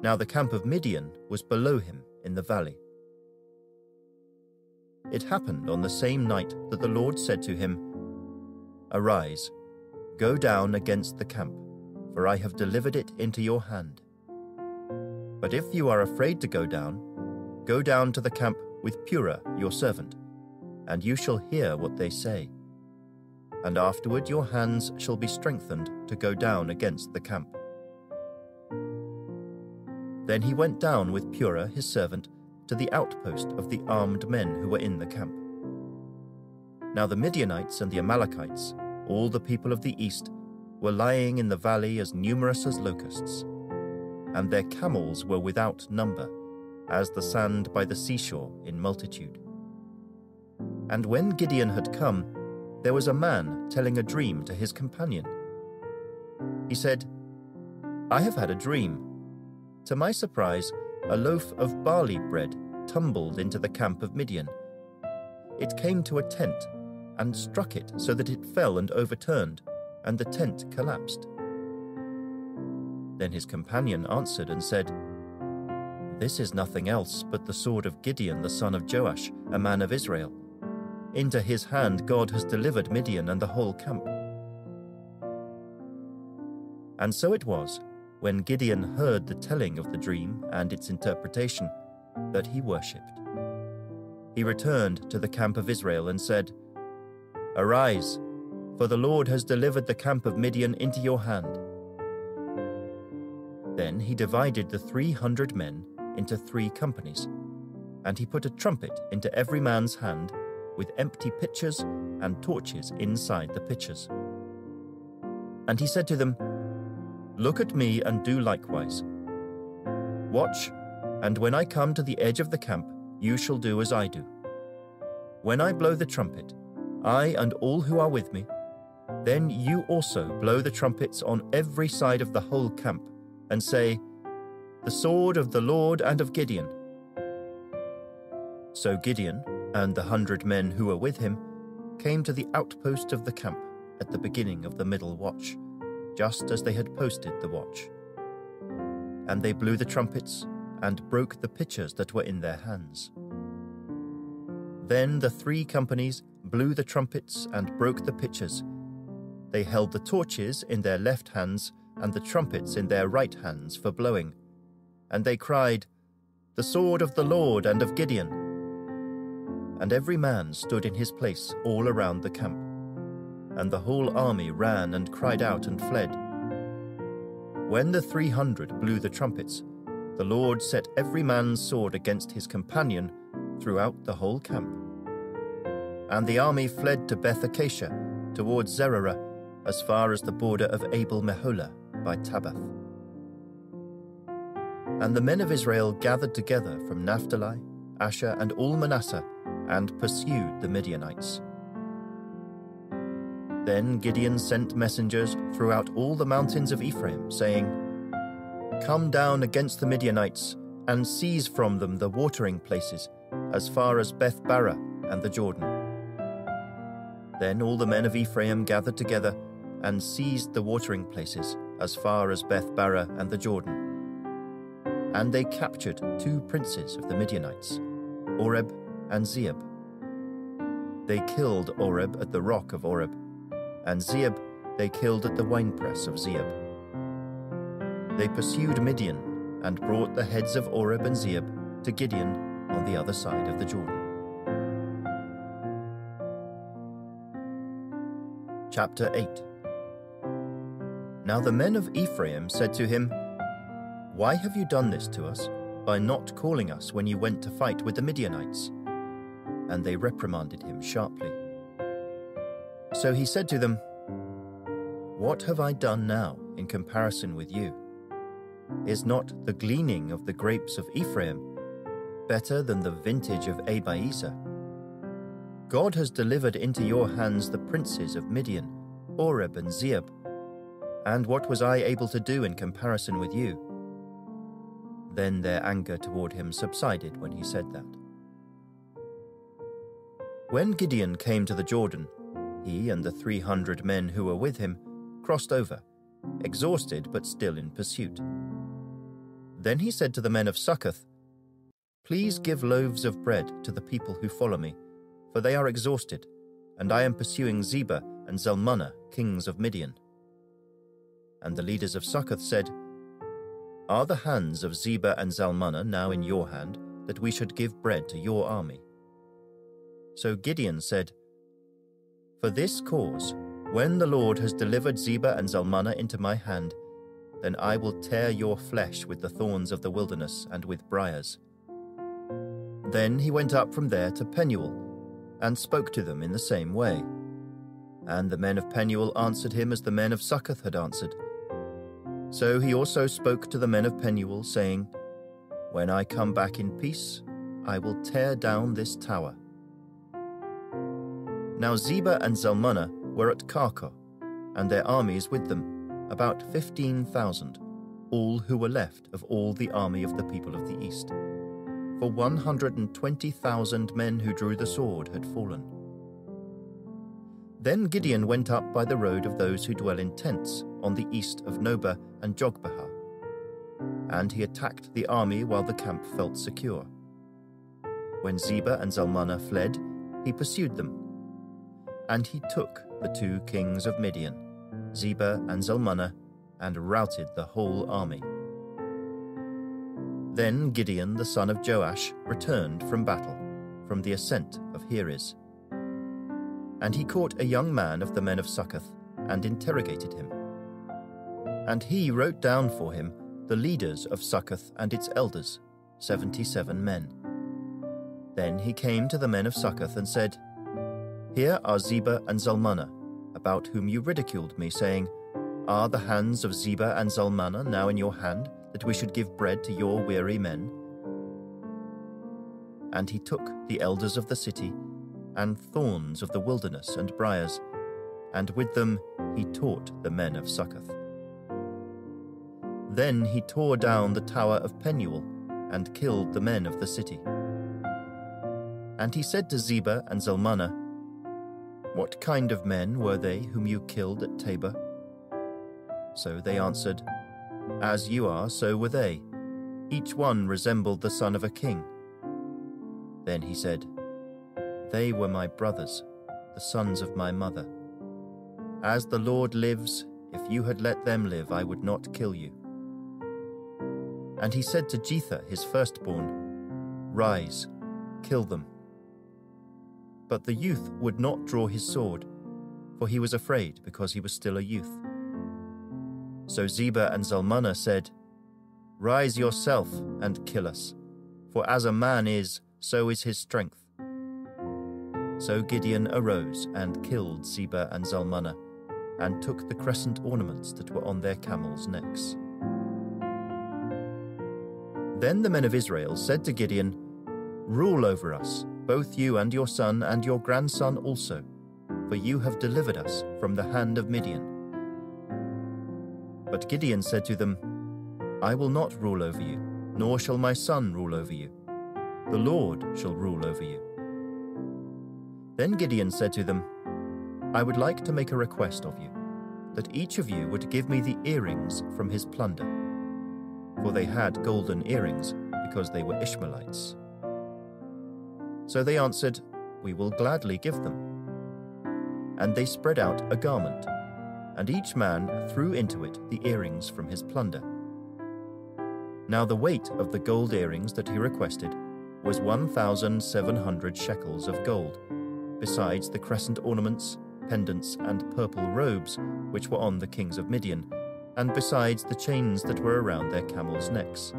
Now the camp of Midian was below him in the valley. It happened on the same night that the Lord said to him, "Arise, go down against the camp, for I have delivered it into your hand. But if you are afraid to go down to the camp with Purah your servant, and you shall hear what they say. And afterward your hands shall be strengthened to go down against the camp." Then he went down with Purah his servant to the outpost of the armed men who were in the camp. Now the Midianites and the Amalekites, all the people of the east, were lying in the valley as numerous as locusts, and their camels were without number, as the sand by the seashore in multitude. And when Gideon had come, there was a man telling a dream to his companion. He said, "I have had a dream. To my surprise, a loaf of barley bread tumbled into the camp of Midian. It came to a tent and struck it so that it fell and overturned, and the tent collapsed." Then his companion answered and said, "This is nothing else but the sword of Gideon the son of Joash, a man of Israel. Into his hand God has delivered Midian and the whole camp." And so it was, when Gideon heard the telling of the dream and its interpretation, that he worshipped. He returned to the camp of Israel and said, "Arise, for the Lord has delivered the camp of Midian into your hand." Then he divided the 300 men into 3 companies, and he put a trumpet into every man's hand, with empty pitchers and torches inside the pitchers. And he said to them, "Look at me and do likewise. Watch, and when I come to the edge of the camp, you shall do as I do. When I blow the trumpet, I and all who are with me, then you also blow the trumpets on every side of the whole camp, and say, 'The sword of the Lord and of Gideon.'" So Gideon and the 100 men who were with him came to the outpost of the camp at the beginning of the middle watch, just as they had posted the watch. And they blew the trumpets and broke the pitchers that were in their hands. Then the 3 companies blew the trumpets and broke the pitchers. They held the torches in their left hands and the trumpets in their right hands for blowing. And they cried, the sword of the Lord and of Gideon. And every man stood in his place all around the camp, and the whole army ran and cried out and fled. When the 300 blew the trumpets, the Lord set every man's sword against his companion throughout the whole camp. And the army fled to Beth Acacia, towards Zerera, as far as the border of Abel-Meholah by Tabath. And the men of Israel gathered together from Naphtali, Asher, and all Manasseh, and pursued the Midianites. Then Gideon sent messengers throughout all the mountains of Ephraim, saying, "Come down against the Midianites, and seize from them the watering places, as far as Beth-Barah and the Jordan." Then all the men of Ephraim gathered together and seized the watering places as far as Beth-Barah and the Jordan. And they captured two princes of the Midianites, Oreb and Zeeb. They killed Oreb at the rock of Oreb, and Zeeb they killed at the winepress of Zeeb. They pursued Midian and brought the heads of Oreb and Zeeb to Gideon on the other side of the Jordan. Chapter 8. Now the men of Ephraim said to him, "Why have you done this to us, by not calling us when you went to fight with the Midianites?" And they reprimanded him sharply. So he said to them, "What have I done now in comparison with you? Is not the gleaning of the grapes of Ephraim better than the vintage of Abiezer? God has delivered into your hands the princes of Midian, Oreb and Zeeb, and what was I able to do in comparison with you?" Then their anger toward him subsided when he said that. When Gideon came to the Jordan, he and the 300 men who were with him crossed over, exhausted but still in pursuit. Then he said to the men of Succoth, "Please give loaves of bread to the people who follow me, for they are exhausted, and I am pursuing Zebah and Zalmunna, kings of Midian." And the leaders of Succoth said, "Are the hands of Zebah and Zalmunna now in your hand, that we should give bread to your army?" So Gideon said, "For this cause, when the Lord has delivered Zebah and Zalmunna into my hand, then I will tear your flesh with the thorns of the wilderness and with briars." Then he went up from there to Penuel, and spoke to them in the same way. And the men of Penuel answered him as the men of Succoth had answered. So he also spoke to the men of Penuel, saying, "When I come back in peace, I will tear down this tower." Now Zebah and Zalmunna were at Karkor, and their armies with them, about 15,000, all who were left of all the army of the people of the east. For 120,000 men who drew the sword had fallen. Then Gideon went up by the road of those who dwell in tents on the east of Nobah and Jogbehah, and he attacked the army while the camp felt secure. When Zebah and Zalmunna fled, he pursued them, and he took the two kings of Midian, Zebah and Zalmunna, and routed the whole army. Then Gideon the son of Joash returned from battle, from the ascent of Heres. And he caught a young man of the men of Succoth, and interrogated him. And he wrote down for him the leaders of Succoth and its elders, 77 men. Then he came to the men of Succoth and said, "Here are Zebah and Zalmunna, about whom you ridiculed me, saying, 'Are the hands of Zebah and Zalmunna now in your hand, that we should give bread to your weary men?'" And he took the elders of the city, and thorns of the wilderness and briars, and with them he taught the men of Succoth. Then he tore down the tower of Penuel, and killed the men of the city. And he said to Zebah and Zalmunna, "What kind of men were they whom you killed at Tabor?" So they answered, "As you are, so were they. Each one resembled the son of a king." Then he said, "They were my brothers, the sons of my mother. As the Lord lives, if you had let them live, I would not kill you." And he said to Jether his firstborn, Rise, kill them. But the youth would not draw his sword, for he was afraid because he was still a youth. So Ziba and Zalmunna said, Rise yourself and kill us, for as a man is, so is his strength. So Gideon arose and killed Ziba and Zalmunna, and took the crescent ornaments that were on their camels' necks. Then the men of Israel said to Gideon, Rule over us, both you and your son and your grandson also, for you have delivered us from the hand of Midian. But Gideon said to them, I will not rule over you, nor shall my son rule over you. The Lord shall rule over you. Then Gideon said to them, I would like to make a request of you, that each of you would give me the earrings from his plunder. For they had golden earrings, because they were Ishmaelites. So they answered, We will gladly give them. And they spread out a garment, and each man threw into it the earrings from his plunder. Now the weight of the gold earrings that he requested was 1,700 shekels of gold, besides the crescent ornaments, pendants, and purple robes which were on the kings of Midian, and besides the chains that were around their camels' necks.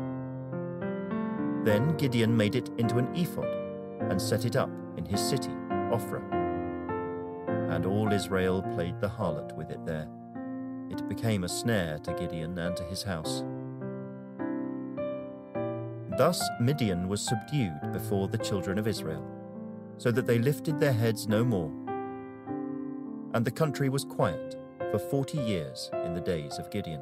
Then Gideon made it into an ephod, and set it up in his city, Ophrah. And all Israel played the harlot with it there. It became a snare to Gideon and to his house. Thus Midian was subdued before the children of Israel, so that they lifted their heads no more. And the country was quiet for 40 years in the days of Gideon.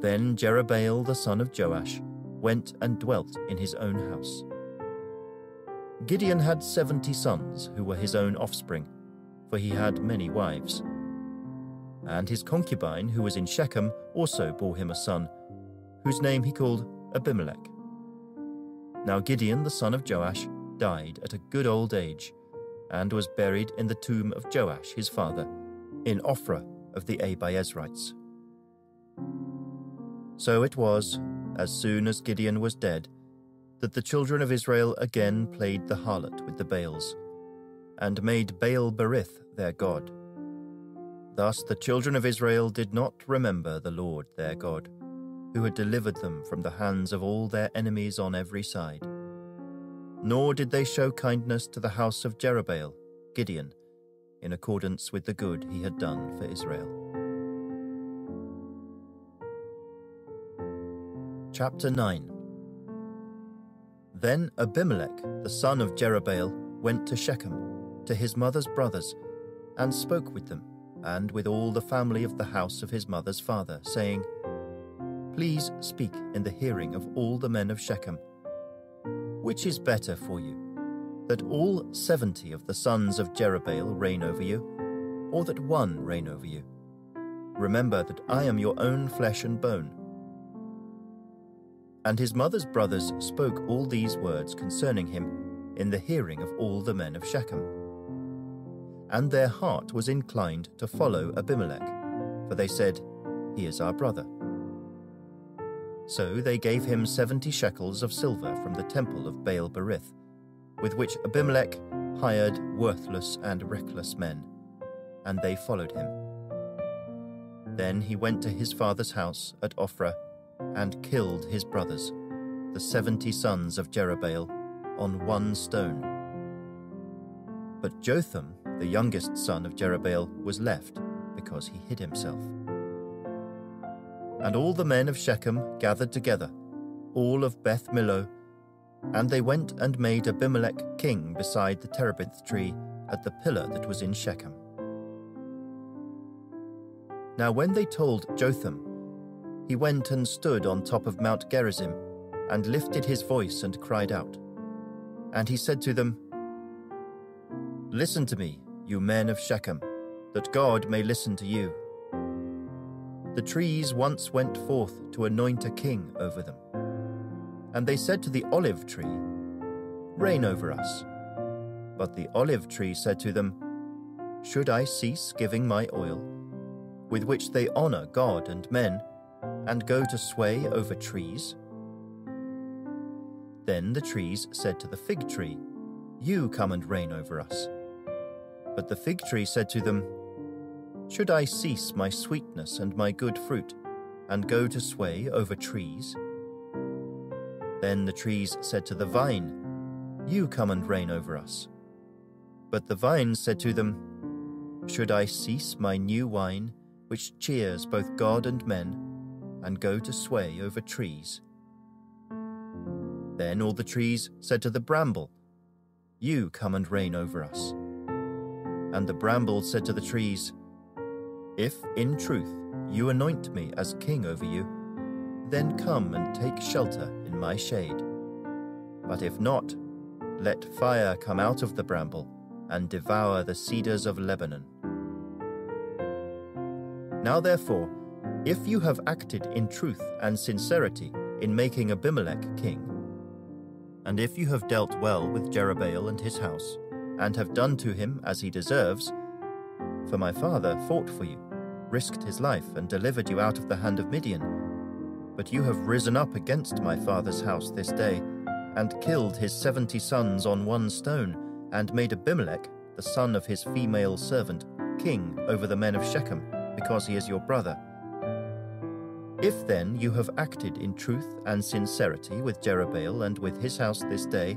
Then Jerubbaal the son of Joash went and dwelt in his own house. Gideon had 70 sons who were his own offspring, for he had many wives. And his concubine, who was in Shechem, also bore him a son, whose name he called Abimelech. Now Gideon the son of Joash died at a good old age, and was buried in the tomb of Joash his father, in Ophrah of the Abiezrites. So it was, as soon as Gideon was dead, that the children of Israel again played the harlot with the Baals, and made Baal-berith their god. Thus the children of Israel did not remember the Lord their God, who had delivered them from the hands of all their enemies on every side. Nor did they show kindness to the house of Jerubbaal, Gideon, in accordance with the good he had done for Israel. Chapter 9. Then Abimelech, the son of Jerubbaal, went to Shechem, to his mother's brothers, and spoke with them, and with all the family of the house of his mother's father, saying, Please speak in the hearing of all the men of Shechem. Which is better for you, that all 70 of the sons of Jerubbaal reign over you, or that one reign over you? Remember that I am your own flesh and bone. And his mother's brothers spoke all these words concerning him in the hearing of all the men of Shechem. And their heart was inclined to follow Abimelech, for they said, He is our brother. So they gave him 70 shekels of silver from the temple of Baal-berith, with which Abimelech hired worthless and reckless men, and they followed him. Then he went to his father's house at Ophrah and killed his brothers, the 70 sons of Jerubbaal, on one stone. But Jotham, the youngest son of Jerubbaal, was left because he hid himself. And all the men of Shechem gathered together, all of Beth Millo, and they went and made Abimelech king beside the terebinth tree at the pillar that was in Shechem. Now when they told Jotham, he went and stood on top of Mount Gerizim, and lifted his voice and cried out. And he said to them, Listen to me, you men of Shechem, that God may listen to you. The trees once went forth to anoint a king over them. And they said to the olive tree, Reign over us. But the olive tree said to them, Should I cease giving my oil, with which they honor God and men, and go to sway over trees? Then the trees said to the fig tree, "You come and reign over us." But the fig tree said to them, "Should I cease my sweetness and my good fruit, and go to sway over trees?" Then the trees said to the vine, "You come and reign over us." But the vine said to them, "Should I cease my new wine, which cheers both God and men, and go to sway over trees?" Then all the trees said to the bramble, "You come and reign over us." And the bramble said to the trees, "If in truth you anoint me as king over you, then come and take shelter in my shade. But if not, let fire come out of the bramble and devour the cedars of Lebanon. Now therefore, if you have acted in truth and sincerity in making Abimelech king, and if you have dealt well with Jerubbaal and his house, and have done to him as he deserves, for my father fought for you, risked his life, and delivered you out of the hand of Midian. But you have risen up against my father's house this day, and killed his 70 sons on one stone, and made Abimelech, the son of his female servant, king over the men of Shechem, because he is your brother. If then you have acted in truth and sincerity with Jerubbaal and with his house this day,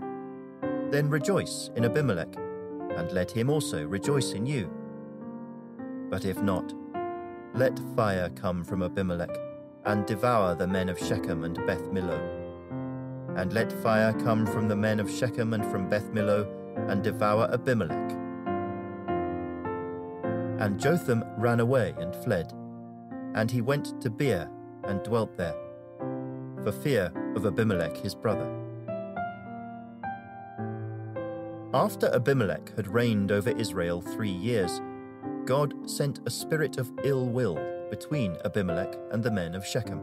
then rejoice in Abimelech, and let him also rejoice in you. But if not, let fire come from Abimelech, and devour the men of Shechem and Beth Millo. And let fire come from the men of Shechem and from Beth Millo, and devour Abimelech." And Jotham ran away and fled, and he went to Beer and dwelt there, for fear of Abimelech his brother. After Abimelech had reigned over Israel 3 years, God sent a spirit of ill will between Abimelech and the men of Shechem.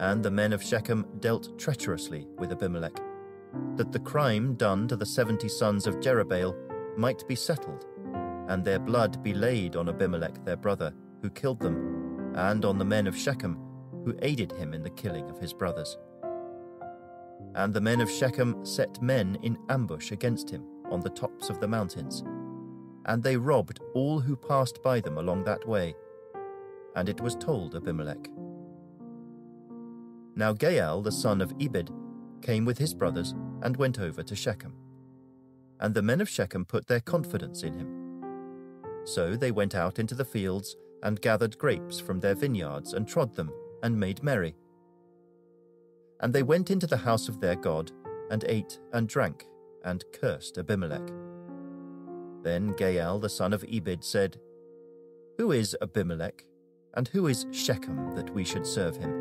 And the men of Shechem dealt treacherously with Abimelech, that the crime done to the 70 sons of Jerubbaal might be settled, and their blood be laid on Abimelech their brother, who killed them, and on the men of Shechem, who aided him in the killing of his brothers. And the men of Shechem set men in ambush against him on the tops of the mountains, and they robbed all who passed by them along that way. And it was told Abimelech. Now Gaal the son of Ebed came with his brothers and went over to Shechem. And the men of Shechem put their confidence in him. So they went out into the fields and gathered grapes from their vineyards and trod them and made merry. And they went into the house of their God and ate and drank and cursed Abimelech. Then Gaal the son of Ebed said, "Who is Abimelech, and who is Shechem, that we should serve him?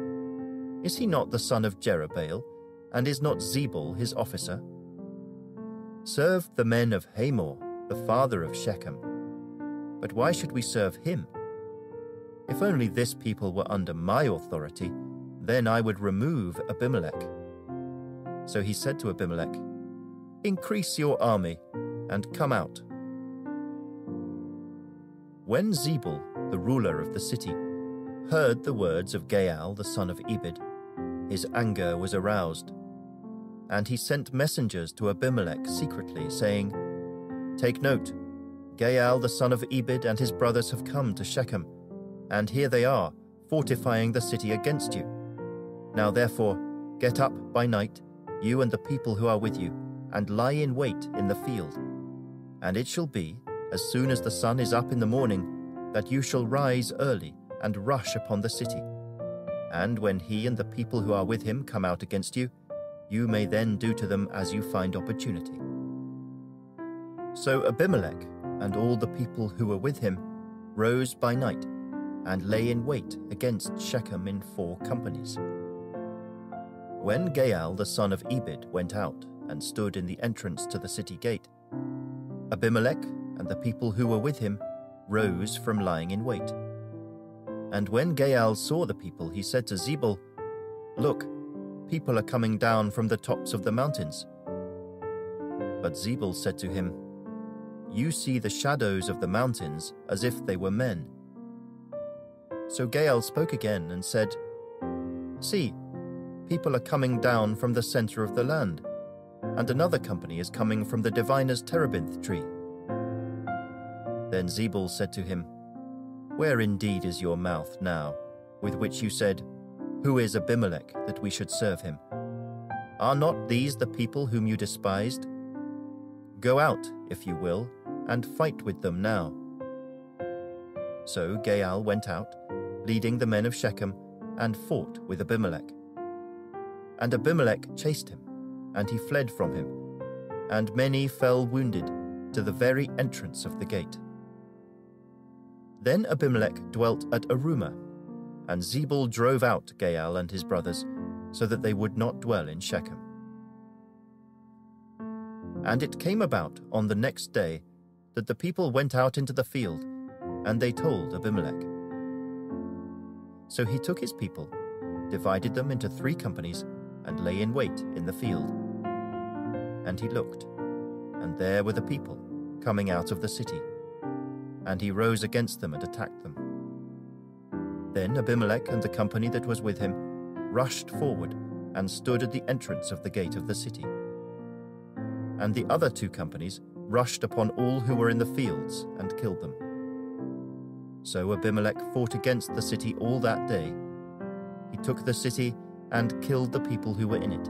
Is he not the son of Jerubbaal, and is not Zebul his officer? Serve the men of Hamor, the father of Shechem. But why should we serve him? If only this people were under my authority, then I would remove Abimelech." So he said to Abimelech, "Increase your army, and come out." When Zebul, the ruler of the city, heard the words of Gaal the son of Ebed, his anger was aroused, and he sent messengers to Abimelech secretly, saying, "Take note, Gaal the son of Ebed and his brothers have come to Shechem, and here they are, fortifying the city against you. Now therefore, get up by night, you and the people who are with you, and lie in wait in the field. And it shall be, as soon as the sun is up in the morning, that you shall rise early and rush upon the city. And when he and the people who are with him come out against you, you may then do to them as you find opportunity." So Abimelech and all the people who were with him rose by night and lay in wait against Shechem in 4 companies. When Gaal the son of Ebed went out and stood in the entrance to the city gate, Abimelech and the people who were with him rose from lying in wait. And when Gaal saw the people, he said to Zebul, "Look, people are coming down from the tops of the mountains." But Zebul said to him, "You see the shadows of the mountains as if they were men." So Gaal spoke again and said, "See, people are coming down from the center of the land, and another company is coming from the diviner's terebinth tree. Then Zebul said to him, Where indeed is your mouth now, with which you said, Who is Abimelech, that we should serve him? Are not these the people whom you despised? Go out, if you will, and fight with them now. So Gaal went out, leading the men of Shechem, and fought with Abimelech. And Abimelech chased him, and he fled from him, and many fell wounded to the very entrance of the gate. Then Abimelech dwelt at Arumah, and Zebul drove out Gaal and his brothers, so that they would not dwell in Shechem. And it came about on the next day that the people went out into the field, and they told Abimelech. So he took his people, divided them into 3 companies, and lay in wait in the field. And he looked, and there were the people coming out of the city. And he rose against them and attacked them. Then Abimelech and the company that was with him rushed forward and stood at the entrance of the gate of the city. And the other 2 companies rushed upon all who were in the fields and killed them. So Abimelech fought against the city all that day. He took the city and killed the people who were in it,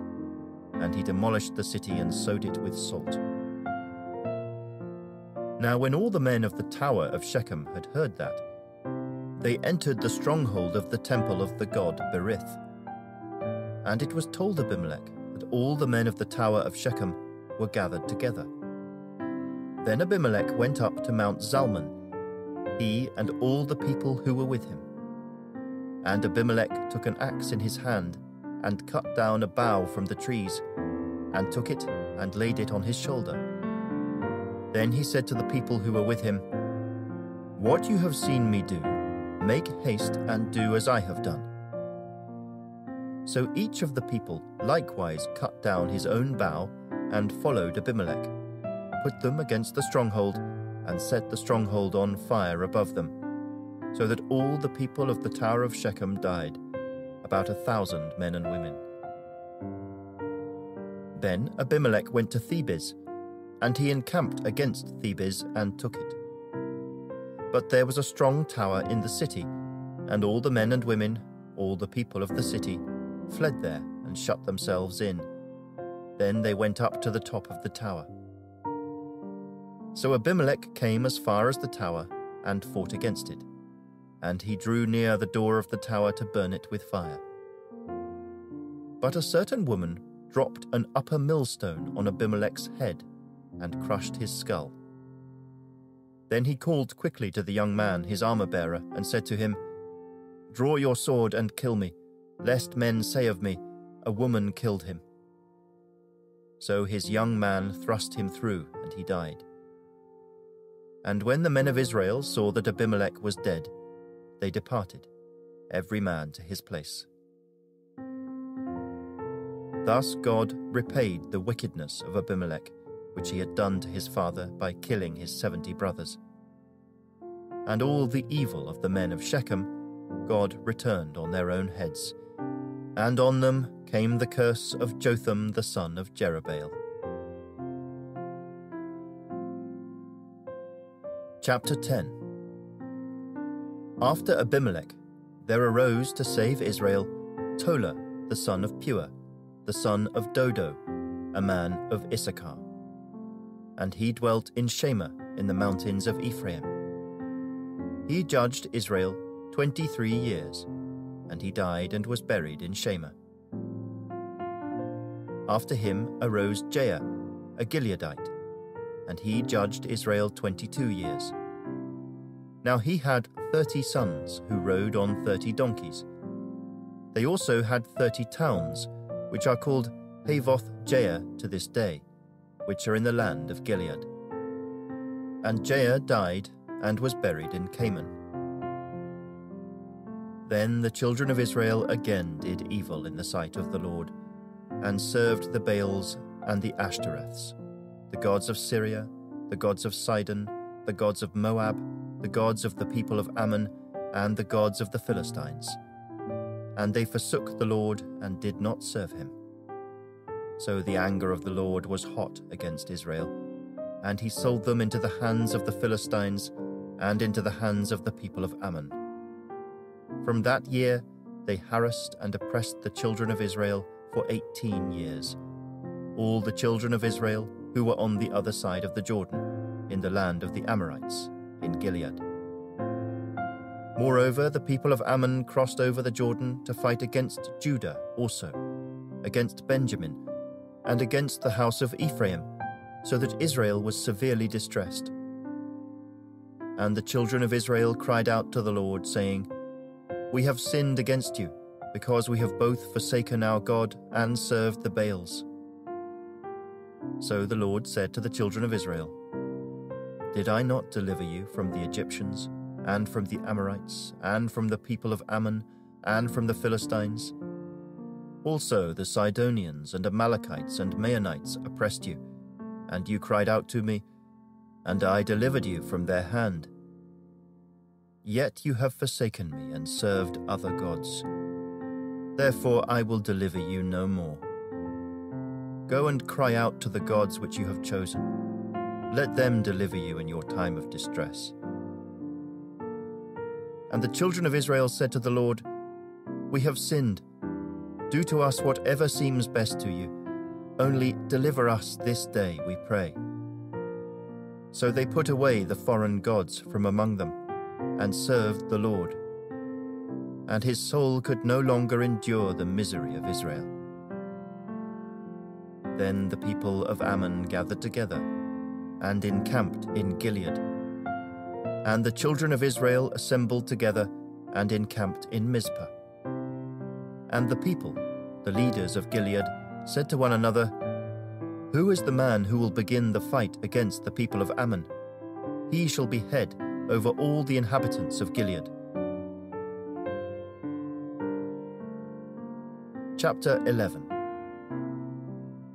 and he demolished the city and sowed it with salt. Now when all the men of the tower of Shechem had heard that, they entered the stronghold of the temple of the god Berith. And it was told Abimelech that all the men of the tower of Shechem were gathered together. Then Abimelech went up to Mount Zalmon, he and all the people who were with him. And Abimelech took an axe in his hand and cut down a bough from the trees, and took it and laid it on his shoulder. Then he said to the people who were with him, What you have seen me do, make haste and do as I have done. So each of the people likewise cut down his own bough and followed Abimelech, put them against the stronghold, and set the stronghold on fire above them, so that all the people of the tower of Shechem died, about 1,000 men and women. Then Abimelech went to Thebes, and he encamped against Thebes and took it. But there was a strong tower in the city, and all the men and women, all the people of the city, fled there and shut themselves in. Then they went up to the top of the tower. So Abimelech came as far as the tower and fought against it, and he drew near the door of the tower to burn it with fire. But a certain woman dropped an upper millstone on Abimelech's head and crushed his skull. Then he called quickly to the young man, his armor-bearer, and said to him, Draw your sword and kill me, lest men say of me, A woman killed him. So his young man thrust him through, and he died. And when the men of Israel saw that Abimelech was dead, they departed, every man to his place. Thus God repaid the wickedness of Abimelech, which he had done to his father by killing his 70 brothers. And all the evil of the men of Shechem God returned on their own heads, and on them came the curse of Jotham the son of Jerubbaal. Chapter 10. After Abimelech, there arose to save Israel Tola the son of Puah, the son of Dodo, a man of Issachar. And he dwelt in Shema in the mountains of Ephraim. He judged Israel 23 years, and he died and was buried in Shema. After him arose Jair, a Gileadite, and he judged Israel 22 years. Now he had 30 sons who rode on 30 donkeys. They also had 30 towns, which are called Havoth-Jair to this day, which are in the land of Gilead. And Jair died and was buried in Canaan. Then the children of Israel again did evil in the sight of the Lord, and served the Baals and the Ashtoreths, the gods of Syria, the gods of Sidon, the gods of Moab, the gods of the people of Ammon, and the gods of the Philistines. and they forsook the Lord and did not serve him. So the anger of the Lord was hot against Israel, and he sold them into the hands of the Philistines and into the hands of the people of Ammon. From that year they harassed and oppressed the children of Israel for 18 years, all the children of Israel who were on the other side of the Jordan, in the land of the Amorites, in Gilead. Moreover, the people of Ammon crossed over the Jordan to fight against Judah also, against Benjamin, and against the house of Ephraim, so that Israel was severely distressed. And the children of Israel cried out to the Lord, saying, "We have sinned against you, because we have both forsaken our God and served the Baals." So the Lord said to the children of Israel, "Did I not deliver you from the Egyptians, and from the Amorites, and from the people of Ammon, and from the Philistines? Also the Sidonians and Amalekites and Maonites oppressed you, and you cried out to me, and I delivered you from their hand. Yet you have forsaken me and served other gods. Therefore I will deliver you no more. Go and cry out to the gods which you have chosen. Let them deliver you in your time of distress." And the children of Israel said to the Lord, "We have sinned. Do to us whatever seems best to you. Only deliver us this day, we pray." So they put away the foreign gods from among them and served the Lord. And his soul could no longer endure the misery of Israel. Then the people of Ammon gathered together and encamped in Gilead. And the children of Israel assembled together and encamped in Mizpah. And the people, the leaders of Gilead, said to one another, "Who is the man who will begin the fight against the people of Ammon? He shall be head over all the inhabitants of Gilead." Chapter 11.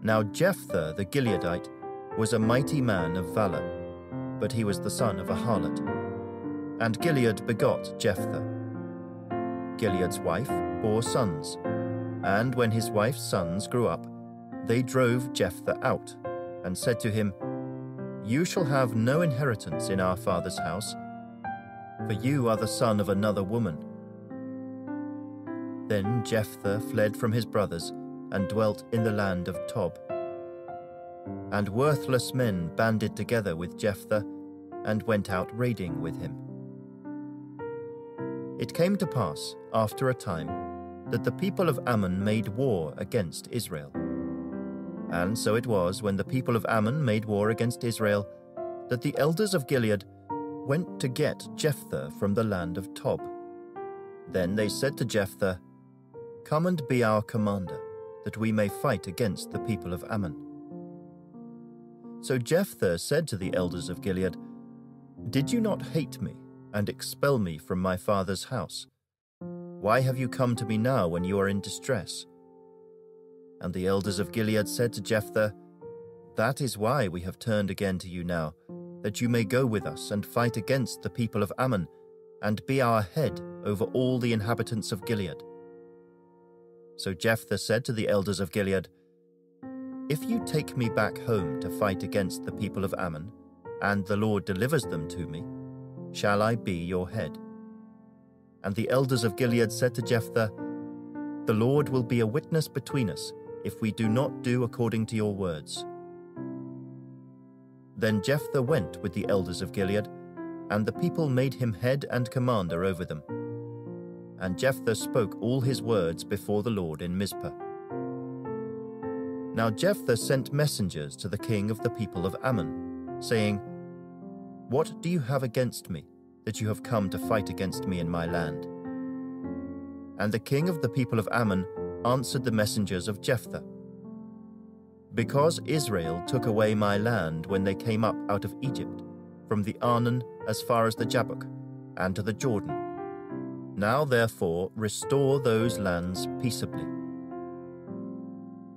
Now Jephthah the Gileadite was a mighty man of valor, but he was the son of a harlot. And Gilead begot Jephthah. Gilead's wife bore sons, and when his wife's sons grew up, they drove Jephthah out, and said to him, "You shall have no inheritance in our father's house, for you are the son of another woman." Then Jephthah fled from his brothers and dwelt in the land of Tob. And worthless men banded together with Jephthah and went out raiding with him. It came to pass, after a time, that the people of Ammon made war against Israel. And so it was, when the people of Ammon made war against Israel, that the elders of Gilead went to get Jephthah from the land of Tob. Then they said to Jephthah, "Come and be our commander, that we may fight against the people of Ammon." So Jephthah said to the elders of Gilead, "Did you not hate me and expel me from my father's house? Why have you come to me now when you are in distress?" And the elders of Gilead said to Jephthah, "That is why we have turned again to you now, that you may go with us and fight against the people of Ammon, and be our head over all the inhabitants of Gilead." So Jephthah said to the elders of Gilead, "If you take me back home to fight against the people of Ammon, and the Lord delivers them to me, shall I be your head?" And the elders of Gilead said to Jephthah, "The Lord will be a witness between us, if we do not do according to your words." Then Jephthah went with the elders of Gilead, and the people made him head and commander over them. And Jephthah spoke all his words before the Lord in Mizpah. Now Jephthah sent messengers to the king of the people of Ammon, saying, "What do you have against me, that you have come to fight against me in my land?" And the king of the people of Ammon answered the messengers of Jephthah, "Because Israel took away my land when they came up out of Egypt, from the Arnon as far as the Jabbok, and to the Jordan. Now therefore restore those lands peaceably."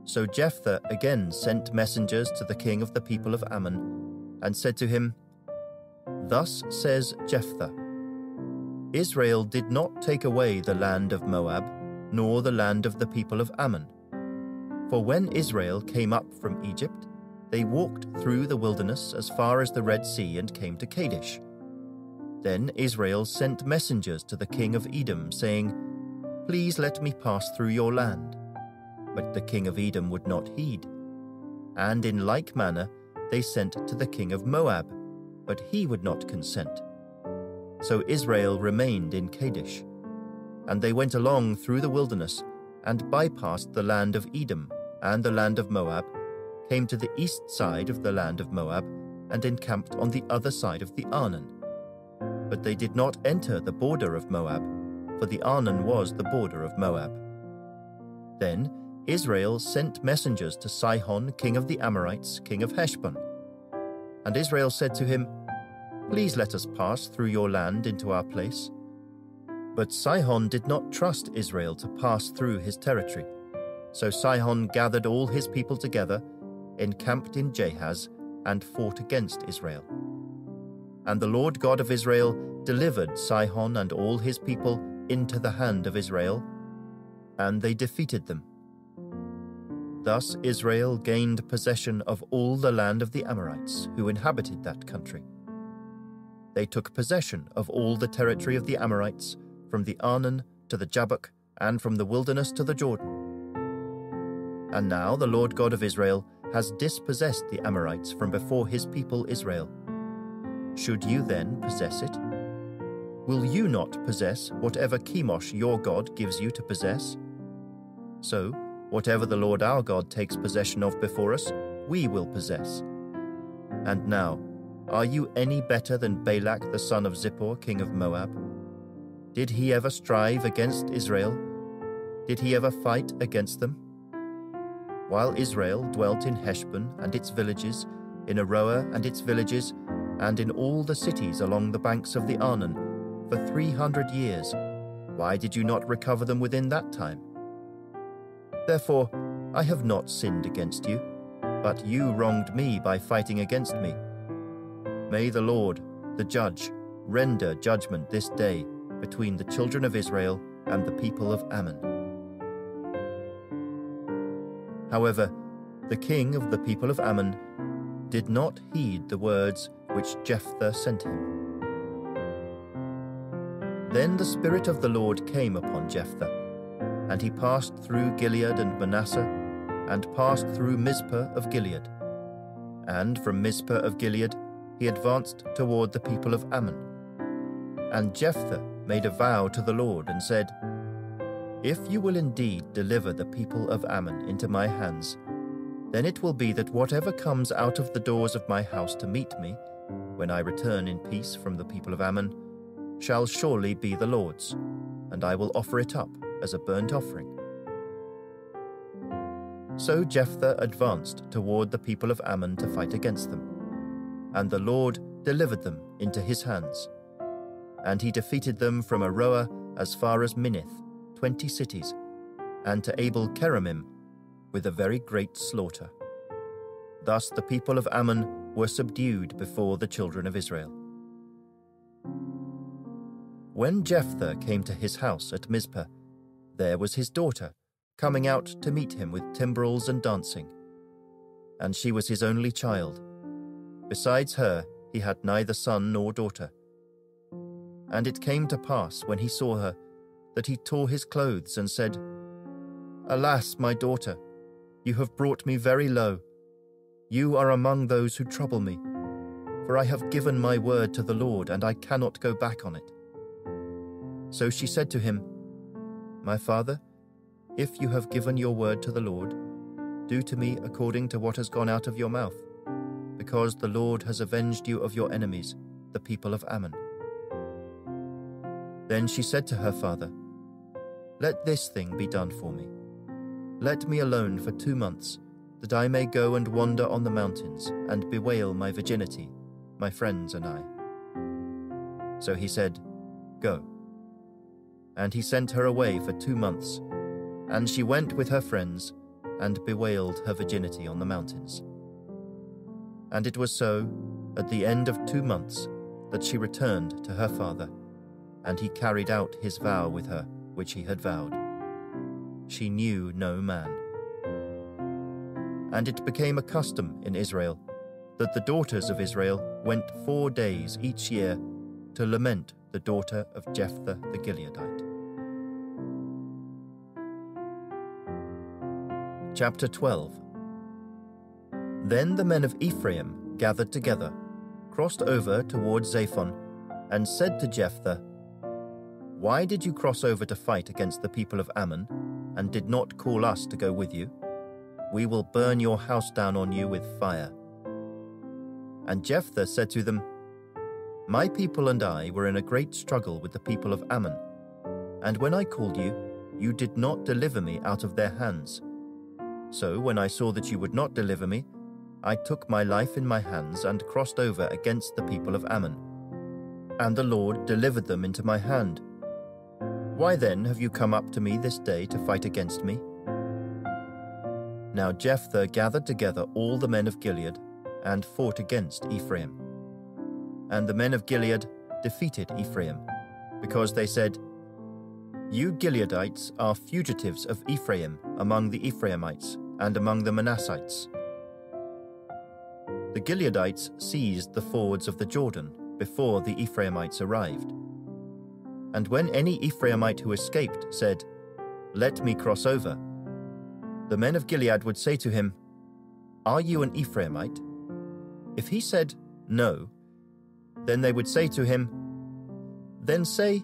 So Jephthah again sent messengers to the king of the people of Ammon, and said to him, "Thus says Jephthah, Israel did not take away the land of Moab, nor the land of the people of Ammon. For when Israel came up from Egypt, they walked through the wilderness as far as the Red Sea and came to Kadesh. Then Israel sent messengers to the king of Edom, saying, "Please let me pass through your land." But the king of Edom would not heed. And in like manner they sent to the king of Moab, but he would not consent. So Israel remained in Kadesh. And they went along through the wilderness, and bypassed the land of Edom and the land of Moab, came to the east side of the land of Moab, and encamped on the other side of the Arnon. But they did not enter the border of Moab, for the Arnon was the border of Moab. Then Israel sent messengers to Sihon, king of the Amorites, king of Heshbon. And Israel said to him, "Please let us pass through your land into our place." But Sihon did not trust Israel to pass through his territory. So Sihon gathered all his people together, encamped in Jahaz, and fought against Israel. And the Lord God of Israel delivered Sihon and all his people into the hand of Israel, and they defeated them. Thus Israel gained possession of all the land of the Amorites who inhabited that country. They took possession of all the territory of the Amorites, from the Arnon to the Jabbok, and from the wilderness to the Jordan. And now the Lord God of Israel has dispossessed the Amorites from before his people Israel. Should you then possess it? Will you not possess whatever Chemosh your God gives you to possess? So, whatever the Lord our God takes possession of before us, we will possess. And now, are you any better than Balak the son of Zippor, king of Moab? Did he ever strive against Israel? Did he ever fight against them? While Israel dwelt in Heshbon and its villages, in Aroer and its villages, and in all the cities along the banks of the Arnon, for 300 years, why did you not recover them within that time? Therefore, I have not sinned against you, but you wronged me by fighting against me. May the Lord, the Judge, render judgment this day between the children of Israel and the people of Ammon. However, the king of the people of Ammon did not heed the words which Jephthah sent him. Then the Spirit of the Lord came upon Jephthah, and he passed through Gilead and Manasseh, and passed through Mizpah of Gilead. And from Mizpah of Gilead he advanced toward the people of Ammon. And Jephthah made a vow to the Lord and said, "If you will indeed deliver the people of Ammon into my hands, then it will be that whatever comes out of the doors of my house to meet me, when I return in peace from the people of Ammon, shall surely be the Lord's, and I will offer it up as a burnt offering." So Jephthah advanced toward the people of Ammon to fight against them, and the Lord delivered them into his hands. And he defeated them from Aroer as far as Minnith, 20 cities, and to Abel-Keramim, with a very great slaughter. Thus the people of Ammon were subdued before the children of Israel. When Jephthah came to his house at Mizpah, there was his daughter, coming out to meet him with timbrels and dancing. And she was his only child. Besides her, he had neither son nor daughter. And it came to pass, when he saw her, that he tore his clothes and said, "Alas, my daughter, you have brought me very low. You are among those who trouble me, for I have given my word to the Lord, and I cannot go back on it." So she said to him, "My father, if you have given your word to the Lord, do to me according to what has gone out of your mouth, because the Lord has avenged you of your enemies, the people of Ammon." Then she said to her father, "Let this thing be done for me. Let me alone for 2 months, that I may go and wander on the mountains and bewail my virginity, my friends and I." So he said, "Go." And he sent her away for 2 months, and she went with her friends and bewailed her virginity on the mountains. And it was so, at the end of 2 months, that she returned to her father, and he carried out his vow with her, which he had vowed. she knew no man. And it became a custom in Israel that the daughters of Israel went 4 days each year to lament the daughter of Jephthah the Gileadite. Chapter 12. Then the men of Ephraim gathered together, crossed over towards Zaphon, and said to Jephthah, "Why did you cross over to fight against the people of Ammon, and did not call us to go with you? We will burn your house down on you with fire." And Jephthah said to them, "My people and I were in a great struggle with the people of Ammon, and when I called you, you did not deliver me out of their hands. So when I saw that you would not deliver me, I took my life in my hands and crossed over against the people of Ammon. And the Lord delivered them into my hand. Why then have you come up to me this day to fight against me?" Now Jephthah gathered together all the men of Gilead and fought against Ephraim. And the men of Gilead defeated Ephraim, because they said, "You Gileadites are fugitives of Ephraim among the Ephraimites and among the Manassites." The Gileadites seized the fords of the Jordan before the Ephraimites arrived. And when any Ephraimite who escaped said, "Let me cross over," the men of Gilead would say to him, "Are you an Ephraimite?" If he said, "No," then they would say to him, "Then say,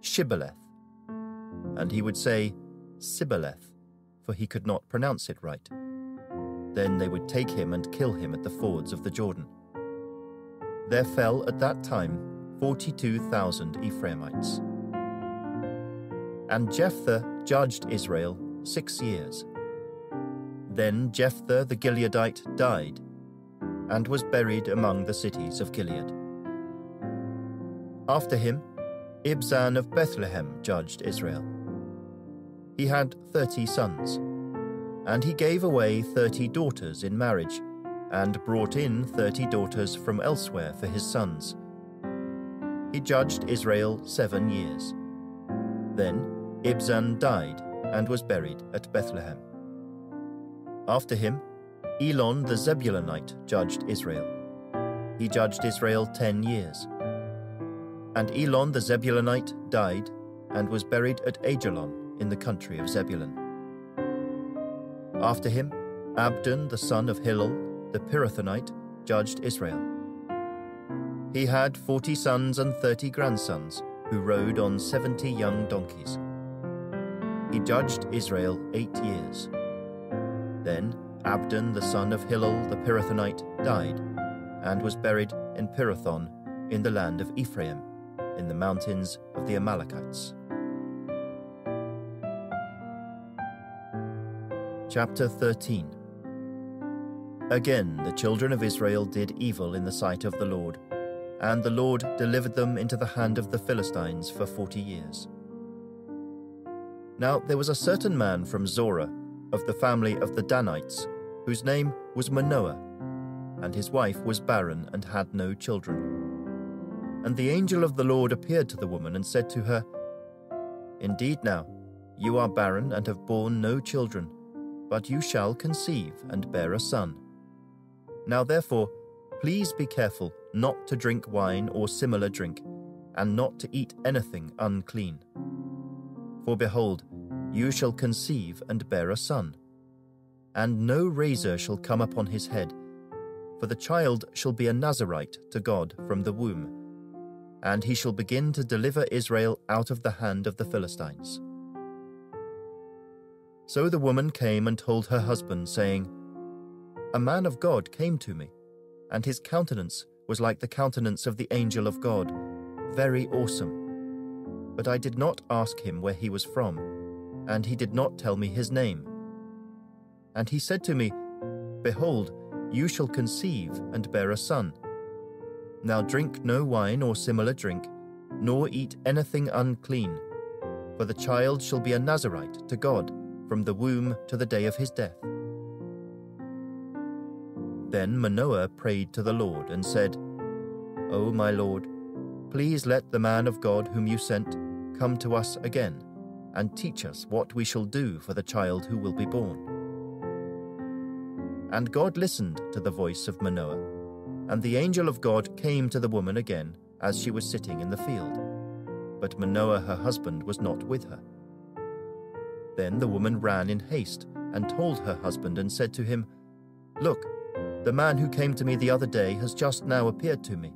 Shibboleth." And he would say, "Sibboleth," for he could not pronounce it right. Then they would take him and kill him at the fords of the Jordan. There fell at that time 42,000 Ephraimites. And Jephthah judged Israel 6 years. Then Jephthah the Gileadite died and was buried among the cities of Gilead. After him, Ibzan of Bethlehem judged Israel. He had 30 sons, and he gave away 30 daughters in marriage, and brought in 30 daughters from elsewhere for his sons. He judged Israel 7 years. Then Ibzan died and was buried at Bethlehem. After him, Elon the Zebulonite judged Israel. He judged Israel 10 years. And Elon the Zebulonite died and was buried at Ajalon in the country of Zebulun. After him, Abdon the son of Hillel the Pirathonite judged Israel. He had 40 sons and 30 grandsons who rode on 70 young donkeys. He judged Israel 8 years. Then Abdon the son of Hillel the Pirathonite died and was buried in Pirathon in the land of Ephraim, in the mountains of the Amalekites. Chapter 13. Again the children of Israel did evil in the sight of the Lord, and the Lord delivered them into the hand of the Philistines for 40 years. Now there was a certain man from Zorah, of the family of the Danites, whose name was Manoah, and his wife was barren and had no children. And the angel of the Lord appeared to the woman and said to her, "Indeed now, you are barren and have borne no children, but you shall conceive and bear a son. Now therefore, please be careful not to drink wine or similar drink, and not to eat anything unclean. For behold, you shall conceive and bear a son, and no razor shall come upon his head, for the child shall be a Nazirite to God from the womb, and he shall begin to deliver Israel out of the hand of the Philistines." So the woman came and told her husband, saying, "A man of God came to me, and his countenance was like the countenance of the angel of God, very awesome. But I did not ask him where he was from, and he did not tell me his name. And he said to me, 'Behold, you shall conceive and bear a son. Now drink no wine or similar drink, nor eat anything unclean, for the child shall be a Nazirite to God from the womb to the day of his death.'" Then Manoah prayed to the Lord and said, "O my Lord, please let the man of God whom you sent come to us again, and teach us what we shall do for the child who will be born. And God listened to the voice of Manoah, and the angel of God came to the woman again as she was sitting in the field. But Manoah her husband was not with her. Then the woman ran in haste and told her husband and said to him, "Look, the man who came to me the other day has just now appeared to me."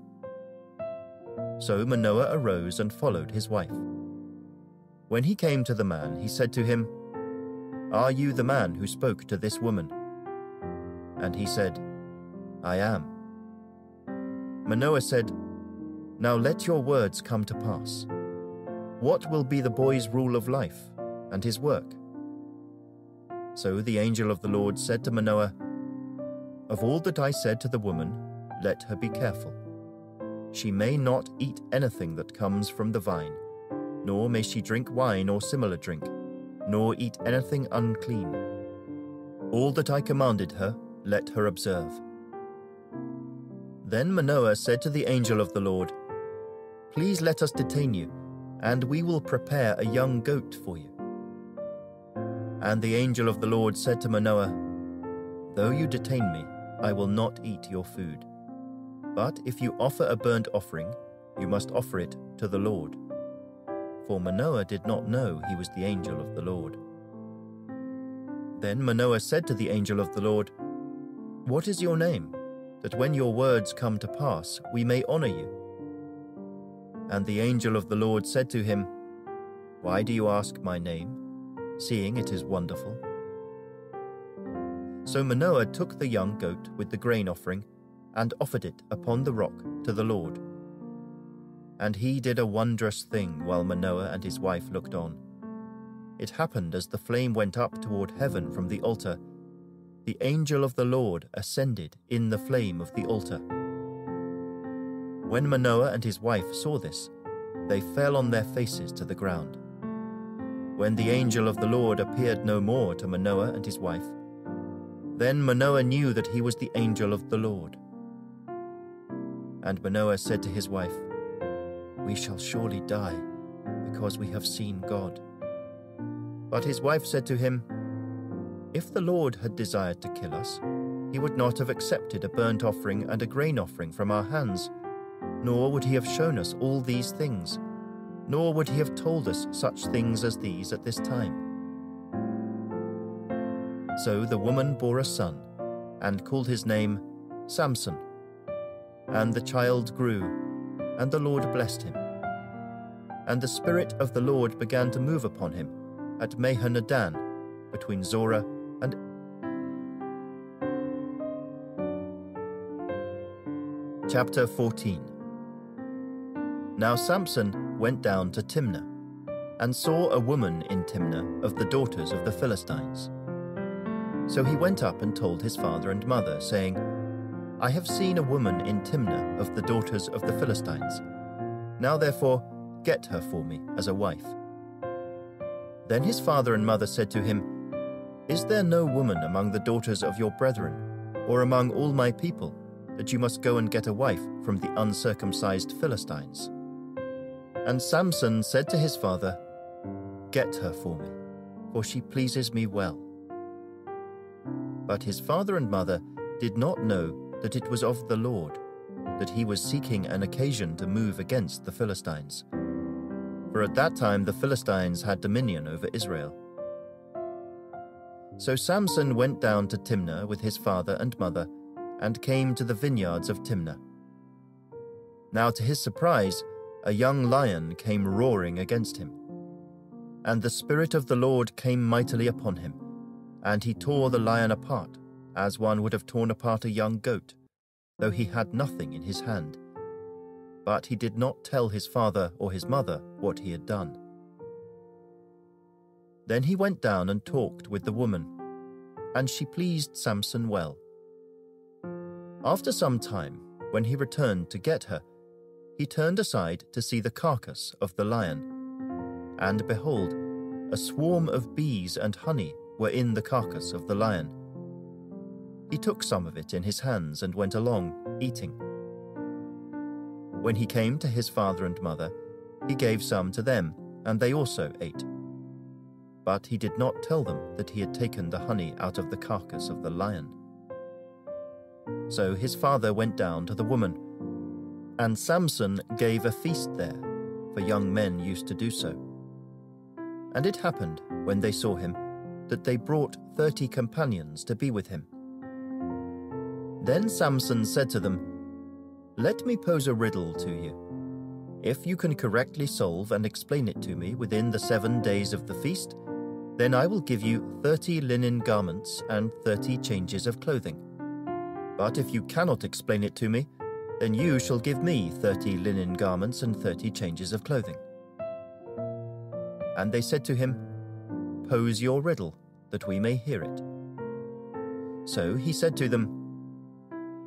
So Manoah arose and followed his wife. When he came to the man, he said to him, "Are you the man who spoke to this woman?" And he said, "I am." Manoah said, "Now let your words come to pass. What will be the boy's rule of life and his work?" So the angel of the Lord said to Manoah, "Of all that I said to the woman, let her be careful. She may not eat anything that comes from the vine, nor may she drink wine or similar drink, nor eat anything unclean. All that I commanded her, let her observe." Then Manoah said to the angel of the Lord, "Please let us detain you, and we will prepare a young goat for you." And the angel of the Lord said to Manoah, "Though you detain me, I will not eat your food. But if you offer a burnt offering, you must offer it to the Lord." For Manoah did not know he was the angel of the Lord. Then Manoah said to the angel of the Lord, "What is your name, that when your words come to pass, we may honor you?" And the angel of the Lord said to him, "Why do you ask my name, seeing it is wonderful?" So Manoah took the young goat with the grain offering and offered it upon the rock to the Lord. And he did a wondrous thing while Manoah and his wife looked on. It happened as the flame went up toward heaven from the altar, the angel of the Lord ascended in the flame of the altar. When Manoah and his wife saw this, they fell on their faces to the ground. When the angel of the Lord appeared no more to Manoah and his wife, then Manoah knew that he was the angel of the Lord. And Manoah said to his wife, "We shall surely die, because we have seen God." But his wife said to him, "If the Lord had desired to kill us, he would not have accepted a burnt offering and a grain offering from our hands, nor would he have shown us all these things, nor would he have told us such things as these at this time." So the woman bore a son, and called his name Samson. And the child grew, and the Lord blessed him. And the Spirit of the Lord began to move upon him at Mahanadan, between Zorah and Chapter 14. Now Samson went down to Timnah, and saw a woman in Timnah of the daughters of the Philistines. So he went up and told his father and mother, saying, "I have seen a woman in Timnah of the daughters of the Philistines. Now therefore, get her for me as a wife." Then his father and mother said to him, "Is there no woman among the daughters of your brethren, or among all my people, that you must go and get a wife from the uncircumcised Philistines?" And Samson said to his father, "Get her for me, for she pleases me well." But his father and mother did not know that it was of the Lord, that he was seeking an occasion to move against the Philistines. For at that time the Philistines had dominion over Israel. So Samson went down to Timnah with his father and mother, and came to the vineyards of Timnah. Now to his surprise, a young lion came roaring against him. And the Spirit of the Lord came mightily upon him, and he tore the lion apart, as one would have torn apart a young goat, though he had nothing in his hand. But he did not tell his father or his mother what he had done. Then he went down and talked with the woman, and she pleased Samson well. After some time, when he returned to get her, he turned aside to see the carcass of the lion, and behold, a swarm of bees and honey were in the carcass of the lion. He took some of it in his hands and went along, eating. When he came to his father and mother, he gave some to them, and they also ate. but he did not tell them that he had taken the honey out of the carcass of the lion. So his father went down to the woman, and Samson gave a feast there, for young men used to do so. And it happened, when they saw him, that they brought 30 companions to be with him. Then Samson said to them, "Let me pose a riddle to you. If you can correctly solve and explain it to me within the 7 days of the feast, then I will give you 30 linen garments and 30 changes of clothing. But if you cannot explain it to me, then you shall give me 30 linen garments and 30 changes of clothing." And they said to him, "Pose your riddle, that we may hear it." So he said to them,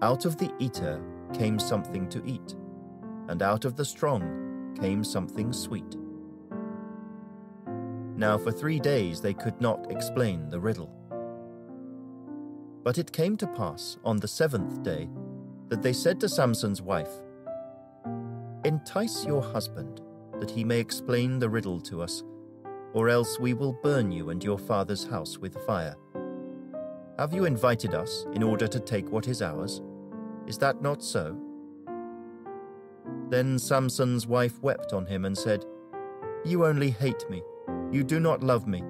"Out of the eater came something to eat, and out of the strong came something sweet." Now for 3 days they could not explain the riddle. But it came to pass on the 7th day that they said to Samson's wife, "Entice your husband, that he may explain the riddle to us, or else we will burn you and your father's house with fire. Have you invited us in order to take what is ours? Is that not so?" Then Samson's wife wept on him and said, "You only hate me, you do not love me.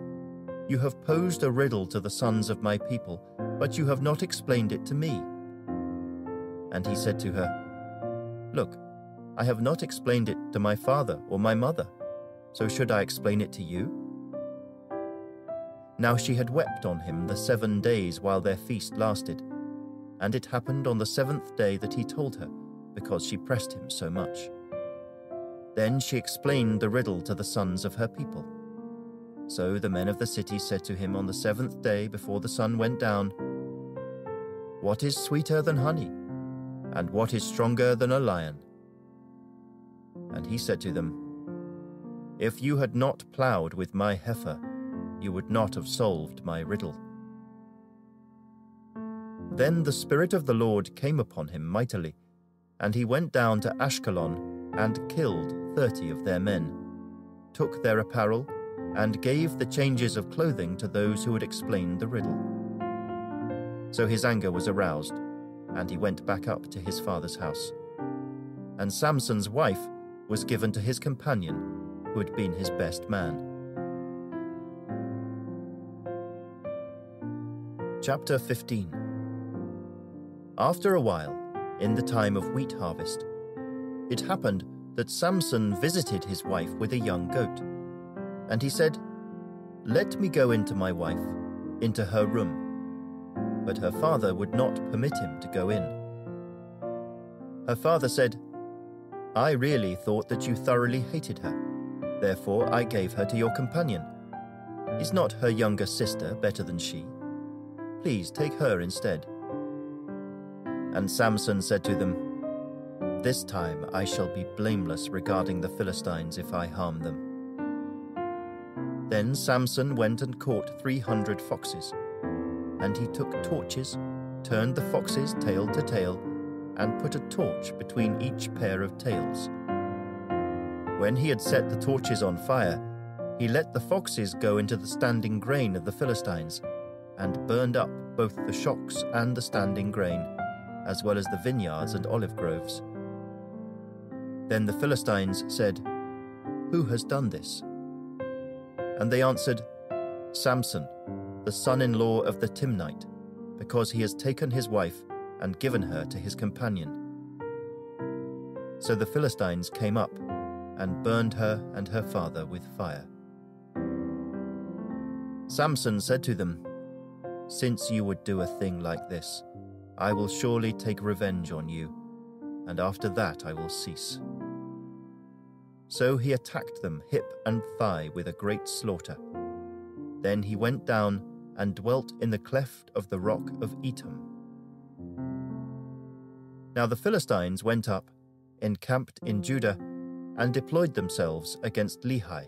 You have posed a riddle to the sons of my people, but you have not explained it to me." And he said to her, "Look, I have not explained it to my father or my mother, so should I explain it to you?" Now she had wept on him the 7 days while their feast lasted, and it happened on the 7th day that he told her, because she pressed him so much. Then she explained the riddle to the sons of her people. So the men of the city said to him on the 7th day before the sun went down, "What is sweeter than honey? And what is stronger than a lion?" And he said to them, "If you had not plowed with my heifer, you would not have solved my riddle." Then the Spirit of the Lord came upon him mightily, and he went down to Ashkelon and killed 30 of their men, took their apparel, and gave the changes of clothing to those who had explained the riddle. So his anger was aroused, and he went back up to his father's house. And Samson's wife was given to his companion, who had been his best man. Chapter 15. After a while, in the time of wheat harvest, it happened that Samson visited his wife with a young goat. And he said, "Let me go into my wife, into her room." But her father would not permit him to go in. Her father said, "I really thought that you thoroughly hated her, therefore I gave her to your companion. Is not her younger sister better than she? Please take her instead." And Samson said to them, "This time I shall be blameless regarding the Philistines if I harm them." Then Samson went and caught 300 foxes, and he took torches, turned the foxes tail to tail, and put a torch between each pair of tails. When he had set the torches on fire, he let the foxes go into the standing grain of the Philistines, and burned up both the shocks and the standing grain, as well as the vineyards and olive groves. Then the Philistines said, "Who has done this?" And they answered, "Samson, the son-in-law of the Timnite, because he has taken his wife and given her to his companion." So the Philistines came up and burned her and her father with fire. Samson said to them, "Since you would do a thing like this, I will surely take revenge on you, and after that I will cease." So he attacked them hip and thigh with a great slaughter. Then he went down and dwelt in the cleft of the rock of Etam. Now the Philistines went up, encamped in Judah, and deployed themselves against Lehi.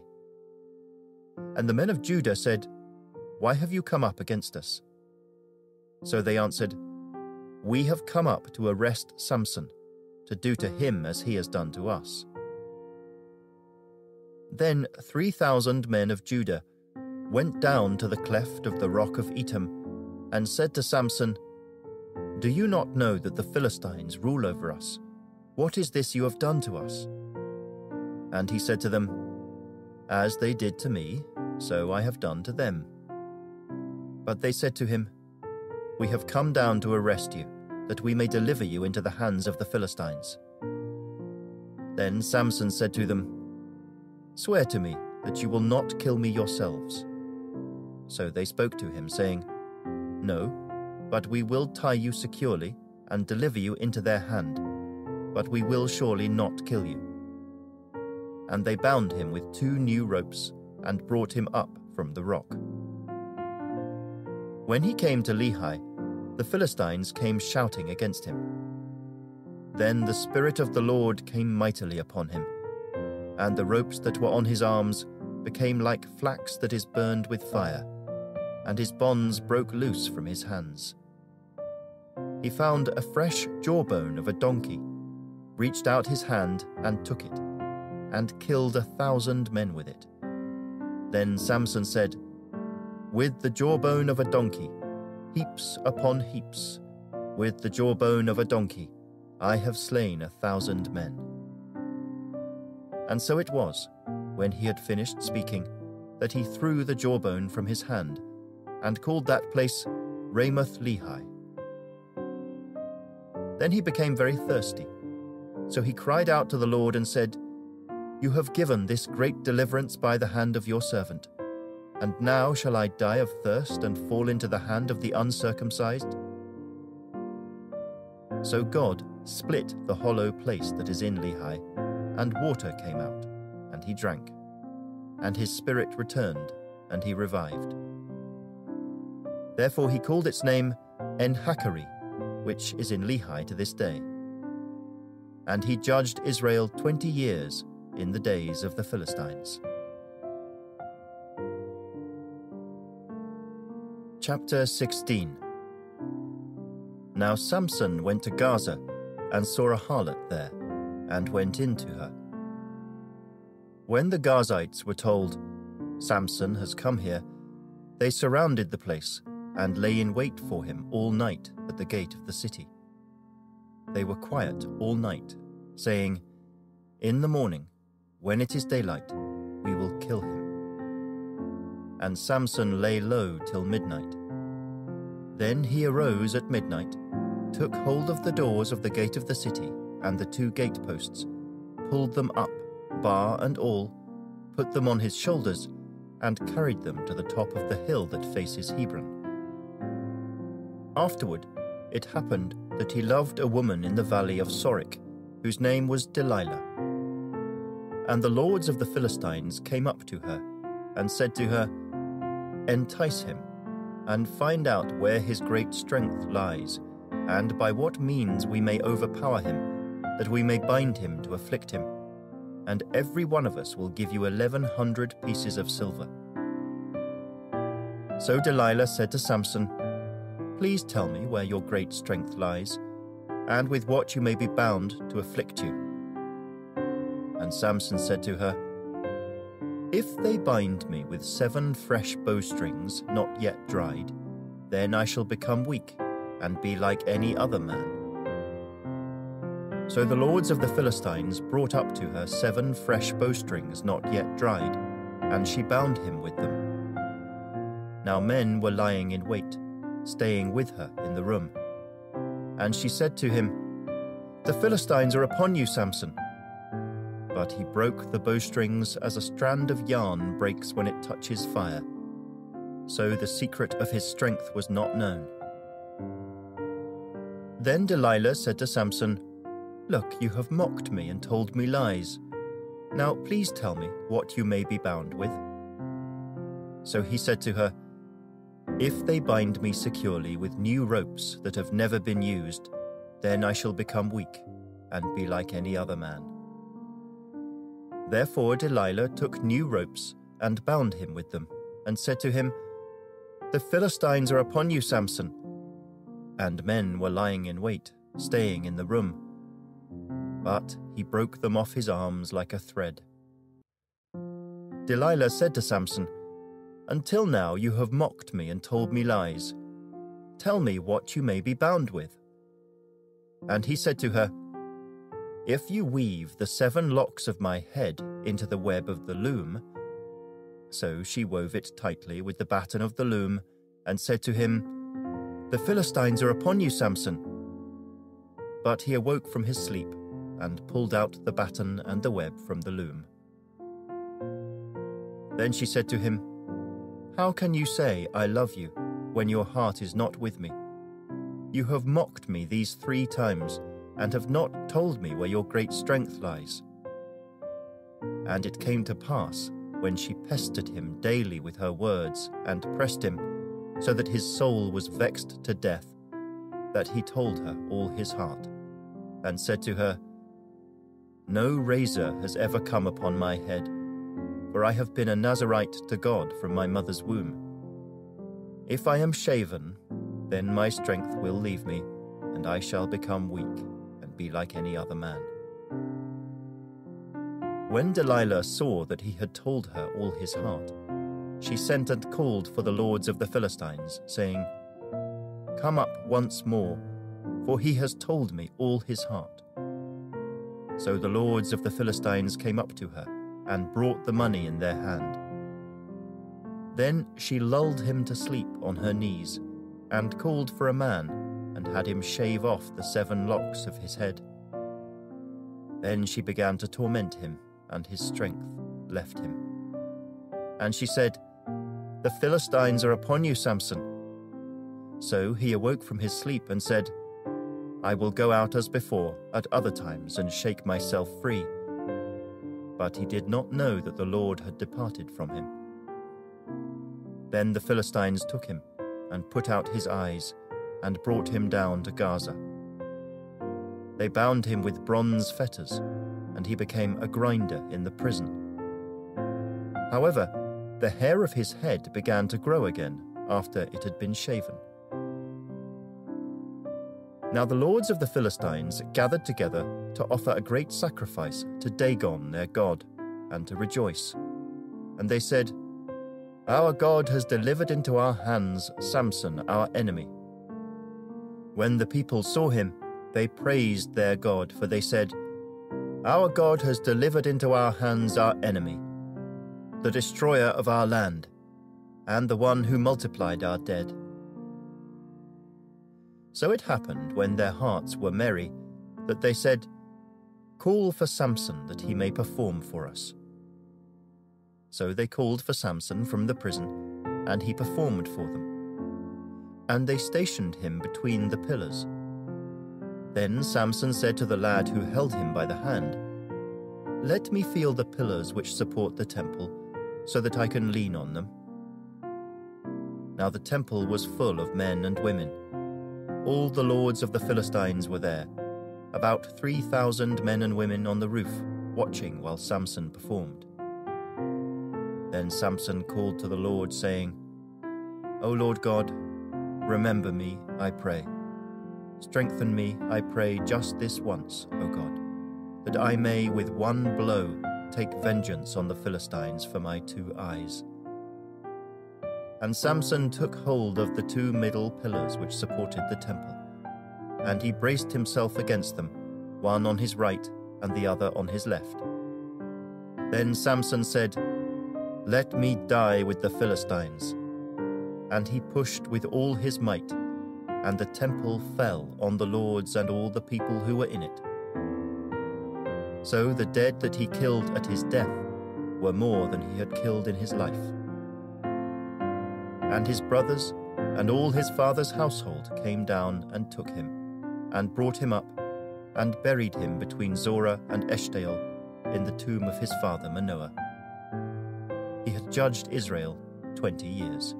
And the men of Judah said, "Why have you come up against us?" So they answered, "We have come up to arrest Samson, to do to him as he has done to us." Then 3,000 men of Judah, went down to the cleft of the rock of Etam, and said to Samson, "Do you not know that the Philistines rule over us? What is this you have done to us?" And he said to them, "As they did to me, so I have done to them." But they said to him, "We have come down to arrest you, that we may deliver you into the hands of the Philistines." Then Samson said to them, "Swear to me that you will not kill me yourselves." So they spoke to him, saying, "No, but we will tie you securely and deliver you into their hand, but we will surely not kill you." And they bound him with 2 new ropes and brought him up from the rock. When he came to Lehi, the Philistines came shouting against him. Then the Spirit of the Lord came mightily upon him, and the ropes that were on his arms became like flax that is burned with fire, and his bonds broke loose from his hands. He found a fresh jawbone of a donkey, reached out his hand and took it, and killed 1,000 men with it. Then Samson said, "With the jawbone of a donkey, heaps upon heaps, with the jawbone of a donkey, I have slain 1,000 men." And so it was, when he had finished speaking, that he threw the jawbone from his hand, and called that place Ramoth-Lehi. Then he became very thirsty, so he cried out to the Lord and said, "You have given this great deliverance by the hand of your servant, and now shall I die of thirst and fall into the hand of the uncircumcised?" So God split the hollow place that is in Lehi, and water came out, and he drank. And his spirit returned, and he revived. Therefore he called its name En-Hakkori, which is in Lehi to this day. And he judged Israel 20 years in the days of the Philistines. Chapter 16. Now Samson went to Gaza, and saw a harlot there, and went into her. When the Gazites were told, "Samson has come here," they surrounded the place, and lay in wait for him all night at the gate of the city. They were quiet all night, saying, "In the morning, when it is daylight, we will kill him." And Samson lay low till midnight. Then he arose at midnight, took hold of the doors of the gate of the city and the 2 gateposts, pulled them up, bar and all, put them on his shoulders, and carried them to the top of the hill that faces Hebron. Afterward, it happened that he loved a woman in the valley of Sorek, whose name was Delilah. And the lords of the Philistines came up to her, and said to her, "Entice him, and find out where his great strength lies, and by what means we may overpower him, that we may bind him to afflict him, and every one of us will give you 1,100 pieces of silver." So Delilah said to Samson, "Please tell me where your great strength lies, and with what you may be bound to afflict you." And Samson said to her, "If they bind me with 7 fresh bowstrings not yet dried, then I shall become weak and be like any other man." So the lords of the Philistines brought up to her 7 fresh bowstrings not yet dried, and she bound him with them. Now men were lying in wait, staying with her in the room. And she said to him, "The Philistines are upon you, Samson." But he broke the bowstrings as a strand of yarn breaks when it touches fire. So the secret of his strength was not known. Then Delilah said to Samson, "Look, you have mocked me and told me lies. Now please tell me what you may be bound with." So he said to her, "If they bind me securely with new ropes that have never been used, then I shall become weak and be like any other man." Therefore Delilah took new ropes and bound him with them, and said to him, "The Philistines are upon you, Samson." And men were lying in wait, staying in the room. But he broke them off his arms like a thread. Delilah said to Samson, Until now you have mocked me and told me lies. Tell me what you may be bound with." And he said to her, "If you weave the 7 locks of my head into the web of the loom." So she wove it tightly with the batten of the loom, and said to him, "The Philistines are upon you, Samson." But he awoke from his sleep, and pulled out the batten and the web from the loom. Then she said to him, "How can you say, 'I love you,' when your heart is not with me? You have mocked me these 3 times, and have not told me where your great strength lies." And it came to pass, when she pestered him daily with her words, and pressed him, so that his soul was vexed to death, that he told her all his heart, and said to her, "No razor has ever come upon my head, for I have been a Nazarite to God from my mother's womb. If I am shaven, then my strength will leave me, and I shall become weak, and be like any other man." When Delilah saw that he had told her all his heart, she sent and called for the lords of the Philistines, saying, "Come up once more, for he has told me all his heart." So the lords of the Philistines came up to her, and brought the money in their hand. Then she lulled him to sleep on her knees, and called for a man, and had him shave off the 7 locks of his head. Then she began to torment him, and his strength left him. And she said, "The Philistines are upon you, Samson." So he awoke from his sleep and said, "I will go out as before at other times and shake myself free." But he did not know that the Lord had departed from him. Then the Philistines took him, and put out his eyes, and brought him down to Gaza. They bound him with bronze fetters, and he became a grinder in the prison. However, the hair of his head began to grow again after it had been shaven. Now the lords of the Philistines gathered together to offer a great sacrifice to Dagon their god, and to rejoice. And they said, "Our God has delivered into our hands Samson our enemy." When the people saw him, they praised their God, for they said, "Our God has delivered into our hands our enemy, the destroyer of our land, and the one who multiplied our dead." So it happened, when their hearts were merry, that they said, "Call for Samson, that he may perform for us." So they called for Samson from the prison, and he performed for them. And they stationed him between the pillars. Then Samson said to the lad who held him by the hand, "Let me feel the pillars which support the temple, so that I can lean on them." Now the temple was full of men and women. All the lords of the Philistines were there, about 3,000 men and women on the roof, watching while Samson performed. Then Samson called to the Lord, saying, "O Lord God, remember me, I pray. Strengthen me, I pray, just this once, O God, that I may with one blow take vengeance on the Philistines for my 2 eyes." And Samson took hold of the 2 middle pillars which supported the temple, and he braced himself against them, one on his right and the other on his left. Then Samson said, "Let me die with the Philistines." And he pushed with all his might, and the temple fell on the lords and all the people who were in it. So the dead that he killed at his death were more than he had killed in his life. And his brothers and all his father's household came down and took him, and brought him up, and buried him between Zorah and Eshtael in the tomb of his father Manoah. He had judged Israel 20 years.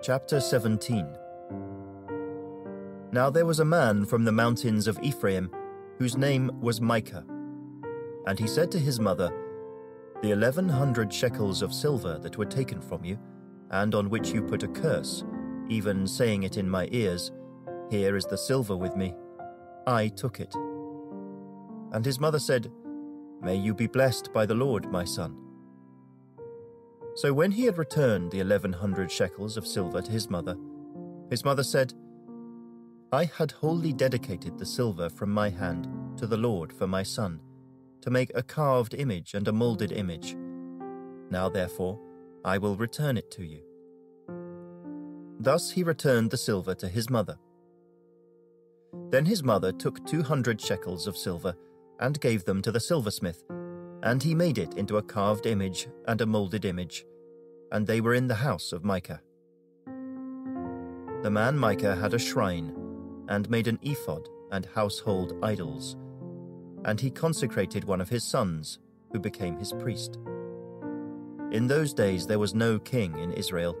Chapter 17. Now there was a man from the mountains of Ephraim, whose name was Micah. And he said to his mother, "The 1,100 shekels of silver that were taken from you, and on which you put a curse, even saying it in my ears, 'Here is the silver with me,' I took it." And his mother said, May you be blessed by the Lord, my son." So when he had returned the 1,100 shekels of silver to his mother said, "I had wholly dedicated the silver from my hand to the Lord for my son, to make a carved image and a moulded image. Now therefore I will return it to you." Thus he returned the silver to his mother. Then his mother took 200 shekels of silver and gave them to the silversmith, and he made it into a carved image and a moulded image, and they were in the house of Micah. The man Micah had a shrine, and made an ephod and household idols, and he consecrated one of his sons, who became his priest. In those days there was no king in Israel.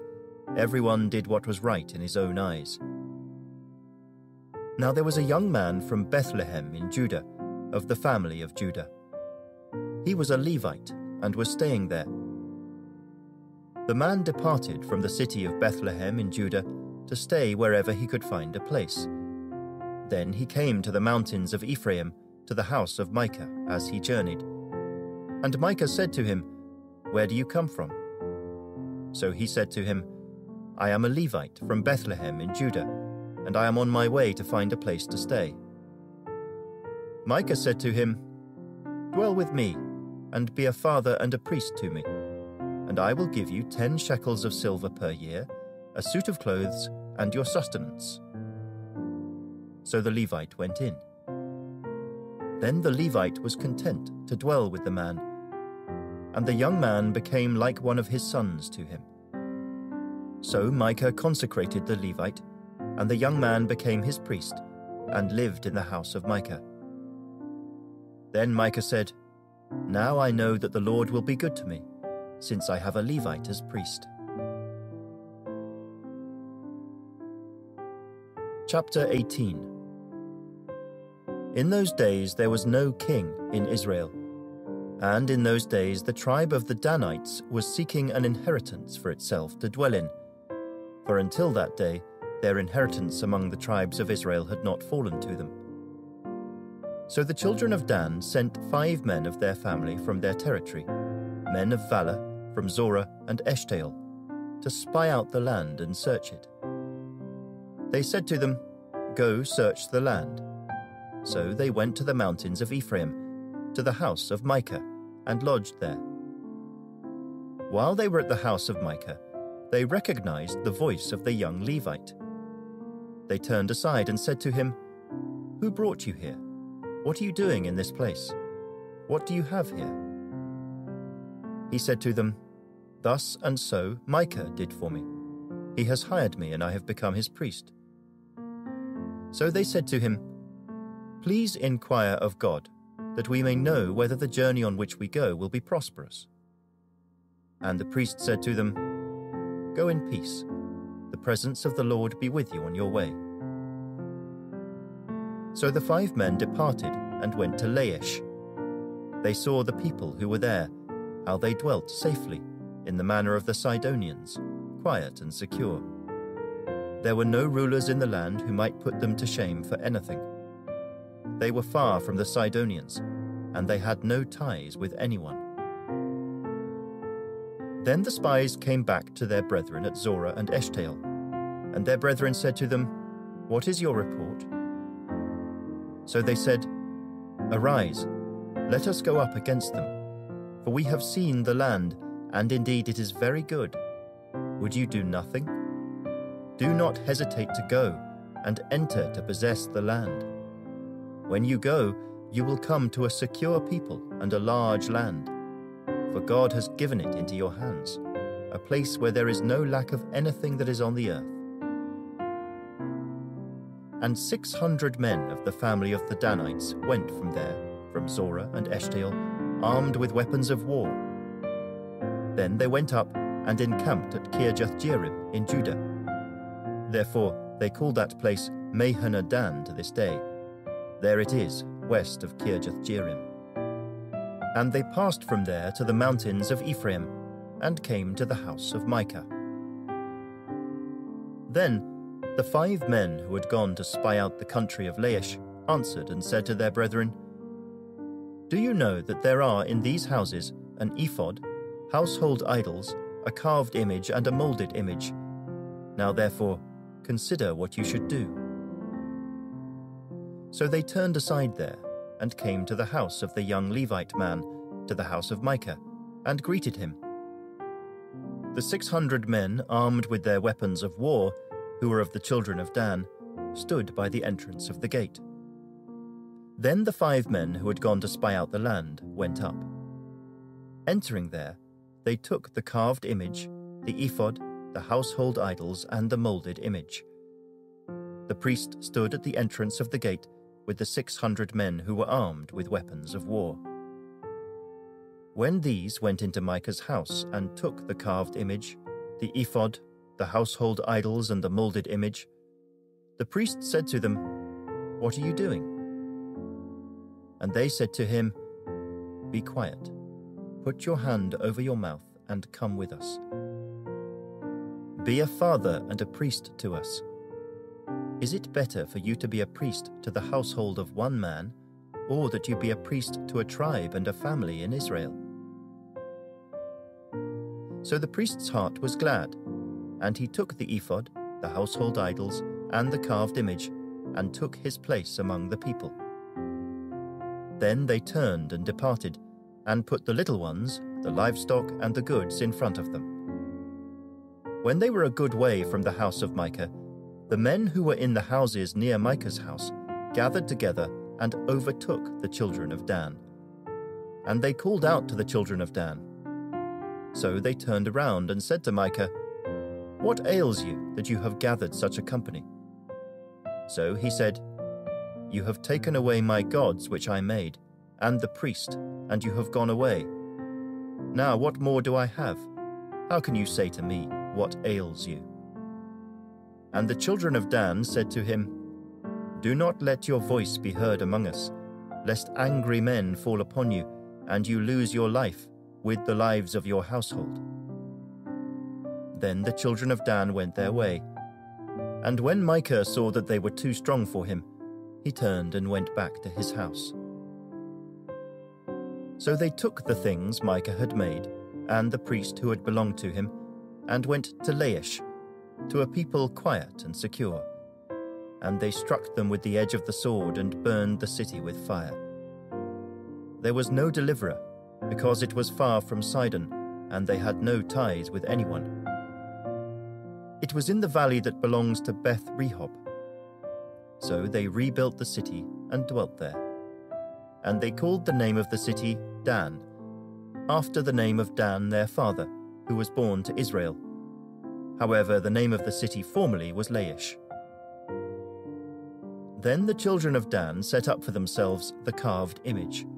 Everyone did what was right in his own eyes. Now there was a young man from Bethlehem in Judah, of the family of Judah. He was a Levite and was staying there. The man departed from the city of Bethlehem in Judah to stay wherever he could find a place. Then he came to the mountains of Ephraim, to the house of Micah, as he journeyed. And Micah said to him, "Where do you come from?" So he said to him, "I am a Levite from Bethlehem in Judah, and I am on my way to find a place to stay." Micah said to him, "Dwell with me, and be a father and a priest to me, and I will give you 10 shekels of silver per year, a suit of clothes, and your sustenance." So the Levite went in. Then the Levite was content to dwell with the man, and the young man became like one of his sons to him. So Micah consecrated the Levite, and the young man became his priest, and lived in the house of Micah. Then Micah said, "Now I know that the Lord will be good to me, since I have a Levite as priest." Chapter 18. In those days there was no king in Israel, and in those days the tribe of the Danites was seeking an inheritance for itself to dwell in, for until that day their inheritance among the tribes of Israel had not fallen to them. So the children of Dan sent 5 men of their family from their territory, men of valor from Zorah and Eshtael, to spy out the land and search it. They said to them, "Go search the land." So they went to the mountains of Ephraim, to the house of Micah, and lodged there. While they were at the house of Micah, they recognized the voice of the young Levite. They turned aside and said to him, "Who brought you here? What are you doing in this place? What do you have here?" He said to them, "Thus and so Micah did for me. He has hired me, and I have become his priest." So they said to him, "Please inquire of God, that we may know whether the journey on which we go will be prosperous." And the priest said to them, "Go in peace. The presence of the Lord be with you on your way." So the 5 men departed and went to Laish. They saw the people who were there, how they dwelt safely, in the manner of the Sidonians, quiet and secure. There were no rulers in the land who might put them to shame for anything. They were far from the Sidonians, and they had no ties with anyone. Then the spies came back to their brethren at Zorah and Eshtael, and their brethren said to them, "What is your report?" So they said, "Arise, let us go up against them, for we have seen the land, and indeed it is very good. Would you do nothing? Do not hesitate to go and enter to possess the land. When you go, you will come to a secure people and a large land, for God has given it into your hands, a place where there is no lack of anything that is on the earth." And 600 men of the family of the Danites went from there, from Zorah and Eshtael, armed with weapons of war. Then they went up and encamped at Kirjath-Jearim in Judah. Therefore they call that place Mahanadan to this day. There it is, west of Kirjath-Jearim. And they passed from there to the mountains of Ephraim, and came to the house of Micah. Then the 5 men who had gone to spy out the country of Laish answered and said to their brethren, Do you know that there are in these houses an ephod, household idols, a carved image, and a molded image? Now therefore, consider what you should do. So they turned aside there, and came to the house of the young Levite man, to the house of Micah, and greeted him. The 600 men, armed with their weapons of war, who were of the children of Dan, stood by the entrance of the gate. Then the 5 men who had gone to spy out the land went up. Entering there, they took the carved image, the ephod, the household idols, and the molded image. The priest stood at the entrance of the gate with the 600 men who were armed with weapons of war. When these went into Micah's house and took the carved image, the ephod, the household idols, and the molded image, the priest said to them, "What are you doing?" And they said to him, "Be quiet, put your hand over your mouth and come with us. Be a father and a priest to us. Is it better for you to be a priest to the household of one man, or that you be a priest to a tribe and a family in Israel?" So the priest's heart was glad, and he took the ephod, the household idols, and the carved image, and took his place among the people. Then they turned and departed, and put the little ones, the livestock, and the goods in front of them. When they were a good way from the house of Micah, the men who were in the houses near Micah's house gathered together and overtook the children of Dan. And they called out to the children of Dan. So they turned around and said to Micah, "What ails you that you have gathered such a company?" So he said, "You have taken away my gods which I made, and the priest, and you have gone away. Now what more do I have? How can you say to me, 'What ails you?'" And the children of Dan said to him, "Do not let your voice be heard among us, lest angry men fall upon you, and you lose your life with the lives of your household." Then the children of Dan went their way. And when Micah saw that they were too strong for him, he turned and went back to his house. So they took the things Micah had made, and the priest who had belonged to him, and went to Laish, to a people quiet and secure. And they struck them with the edge of the sword and burned the city with fire. There was no deliverer, because it was far from Sidon, and they had no ties with anyone. It was in the valley that belongs to Beth Rehob. So they rebuilt the city and dwelt there. And they called the name of the city Dan, after the name of Dan their father, who was born to Israel. However, the name of the city formerly was Laish. Then the children of Dan set up for themselves the carved image.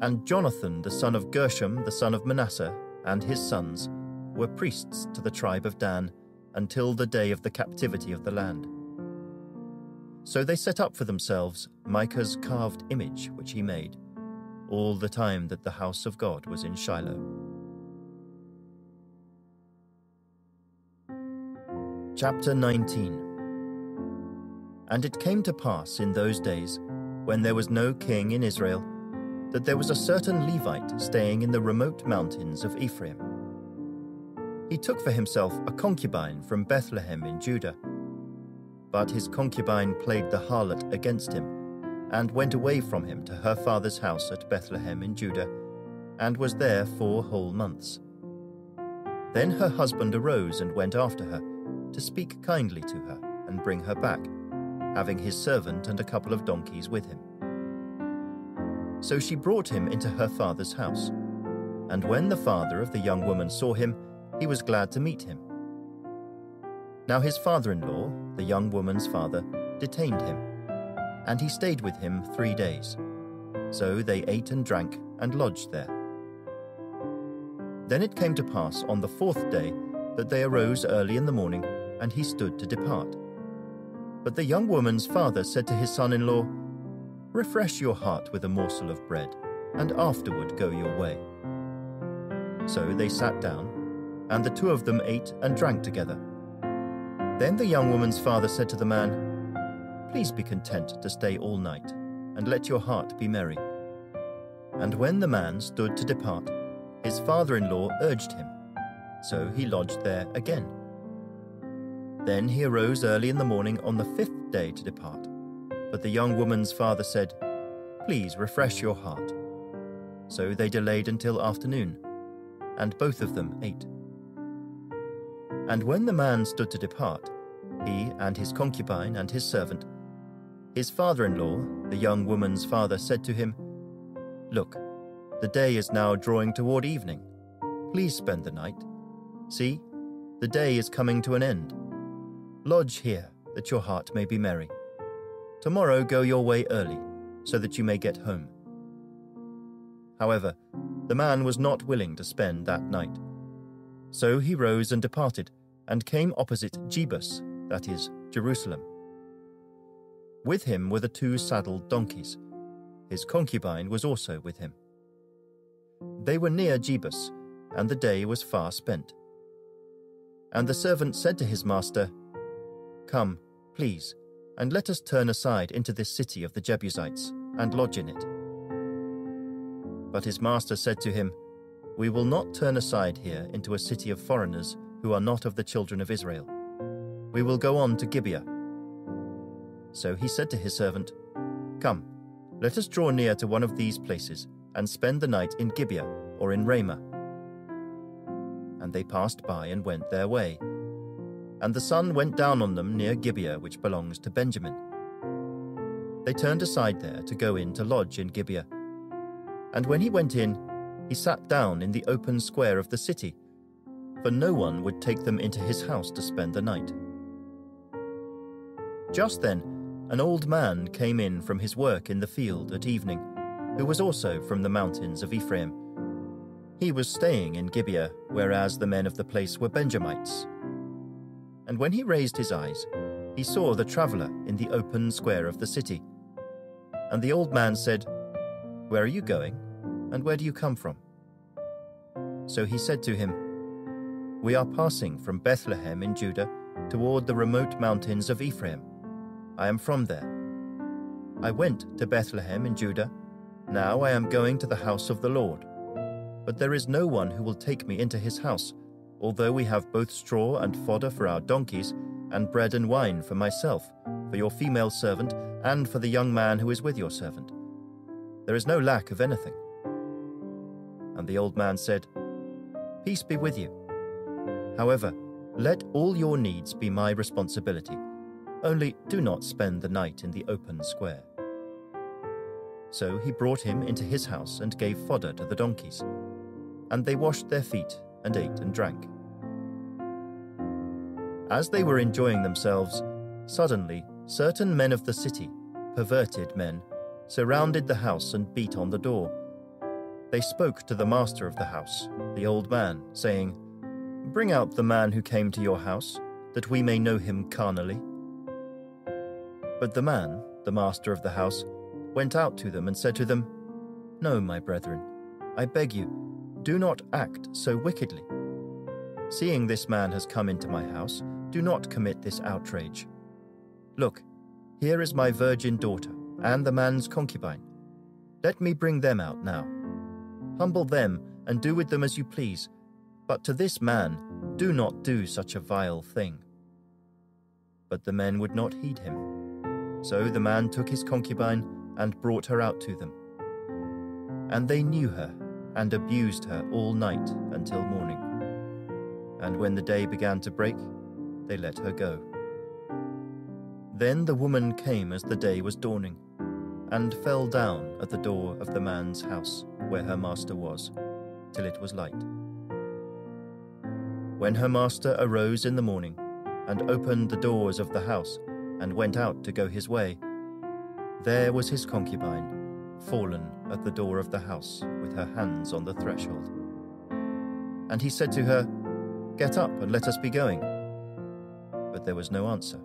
And Jonathan, the son of Gershom, the son of Manasseh, and his sons, were priests to the tribe of Dan until the day of the captivity of the land. So they set up for themselves Micah's carved image which he made, all the time that the house of God was in Shiloh. Chapter 19. And it came to pass in those days, when there was no king in Israel, that there was a certain Levite staying in the remote mountains of Ephraim. He took for himself a concubine from Bethlehem in Judah. But his concubine played the harlot against him, and went away from him to her father's house at Bethlehem in Judah, and was there 4 whole months. Then her husband arose and went after her, to speak kindly to her and bring her back, having his servant and a couple of donkeys with him. So she brought him into her father's house, and when the father of the young woman saw him, he was glad to meet him. Now his father-in-law, the young woman's father, detained him, and he stayed with him 3 days. So they ate and drank and lodged there. Then it came to pass on the 4th day that they arose early in the morning, and he stood to depart. But the young woman's father said to his son-in-law, "Refresh your heart with a morsel of bread, and afterward go your way." So they sat down, and the 2 of them ate and drank together. Then the young woman's father said to the man, "Please be content to stay all night, and let your heart be merry. And when the man stood to depart, his father-in-law urged him, so he lodged there again. Then he arose early in the morning on the 5th day to depart. But the young woman's father said, "Please refresh your heart." So they delayed until afternoon, and both of them ate. And when the man stood to depart, he and his concubine and his servant, his father-in-law, the young woman's father, said to him, "Look, the day is now drawing toward evening. Please spend the night. See, the day is coming to an end. Lodge here, that your heart may be merry. Tomorrow go your way early, so that you may get home." However, the man was not willing to spend that night. So he rose and departed, and came opposite Jebus, that is, Jerusalem. With him were the 2 saddled donkeys. His concubine was also with him. They were near Jebus, and the day was far spent. And the servant said to his master, "Come, please, and let us turn aside into this city of the Jebusites, and lodge in it." But his master said to him, "We will not turn aside here into a city of foreigners who are not of the children of Israel. We will go on to Gibeah." So he said to his servant, "Come, let us draw near to one of these places, and spend the night in Gibeah or in Ramah." And they passed by and went their way. And the sun went down on them near Gibeah, which belongs to Benjamin. They turned aside there to go in to lodge in Gibeah. And when he went in, he sat down in the open square of the city, for no one would take them into his house to spend the night. Just then, an old man came in from his work in the field at evening, who was also from the mountains of Ephraim. He was staying in Gibeah, whereas the men of the place were Benjamites. And when he raised his eyes, he saw the traveller in the open square of the city. And the old man said, "Where are you going, and where do you come from?" So he said to him, "We are passing from Bethlehem in Judah toward the remote mountains of Ephraim. I am from there. I went to Bethlehem in Judah. Now I am going to the house of the Lord. But there is no one who will take me into his house, although we have both straw and fodder for our donkeys, and bread and wine for myself, for your female servant, and for the young man who is with your servant. There is no lack of anything." And the old man said, "Peace be with you. However, let all your needs be my responsibility. Only do not spend the night in the open square." So he brought him into his house and gave fodder to the donkeys. And they washed their feet and ate and drank. As they were enjoying themselves, suddenly certain men of the city, perverted men, surrounded the house and beat on the door. They spoke to the master of the house, the old man, saying, "Bring out the man who came to your house, that we may know him carnally." But the man, the master of the house, went out to them and said to them, "No, my brethren, I beg you, do not act so wickedly. Seeing this man has come into my house, do not commit this outrage. Look, here is my virgin daughter and the man's concubine. Let me bring them out now. Humble them and do with them as you please, but to this man do not do such a vile thing." But the men would not heed him. So the man took his concubine and brought her out to them. And they knew her, and abused her all night until morning. And when the day began to break, they let her go. Then the woman came as the day was dawning, and fell down at the door of the man's house where her master was, till it was light. When her master arose in the morning, and opened the doors of the house, and went out to go his way, there was his concubine, fallen at the door of the house with her hands on the threshold. And he said to her, "Get up and let us be going." But there was no answer.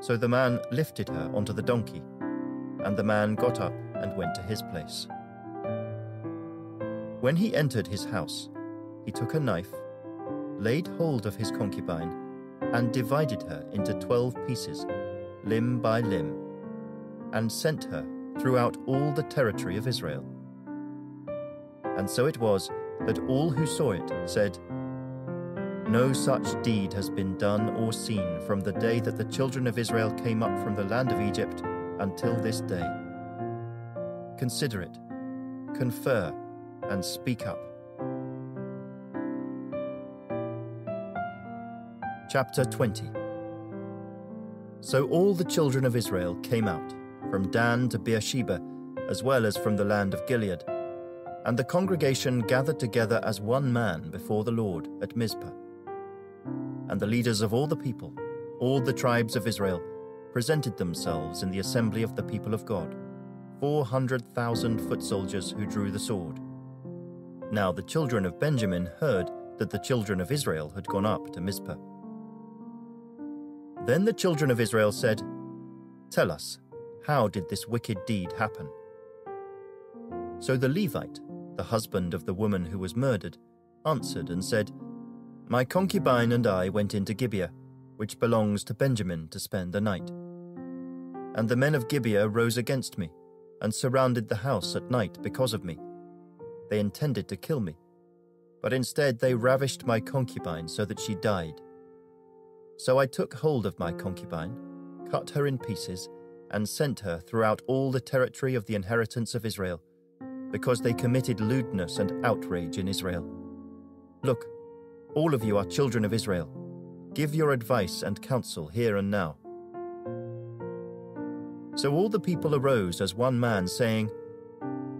So the man lifted her onto the donkey, and the man got up and went to his place. When he entered his house, he took a knife, laid hold of his concubine, and divided her into 12 pieces, limb by limb, and sent her throughout all the territory of Israel, And so it was that all who saw it said, "No such deed has been done or seen from the day that the children of Israel came up from the land of Egypt until this day. Consider it, confer, and speak up." Chapter 20. So all the children of Israel came out, from Dan to Beersheba, as well as from the land of Gilead. And the congregation gathered together as one man before the Lord at Mizpah. And the leaders of all the people, all the tribes of Israel, presented themselves in the assembly of the people of God, 400,000 foot soldiers who drew the sword. Now the children of Benjamin heard that the children of Israel had gone up to Mizpah. Then the children of Israel said, "Tell us, how did this wicked deed happen?" So the Levite, the husband of the woman who was murdered, answered and said, "My concubine and I went into Gibeah, which belongs to Benjamin, to spend the night. And the men of Gibeah rose against me, and surrounded the house at night because of me. They intended to kill me, but instead they ravished my concubine so that she died. So I took hold of my concubine, cut her in pieces, and sent her throughout all the territory of the inheritance of Israel, because they committed lewdness and outrage in Israel. Look, all of you are children of Israel. Give your advice and counsel here and now." So all the people arose as one man, saying,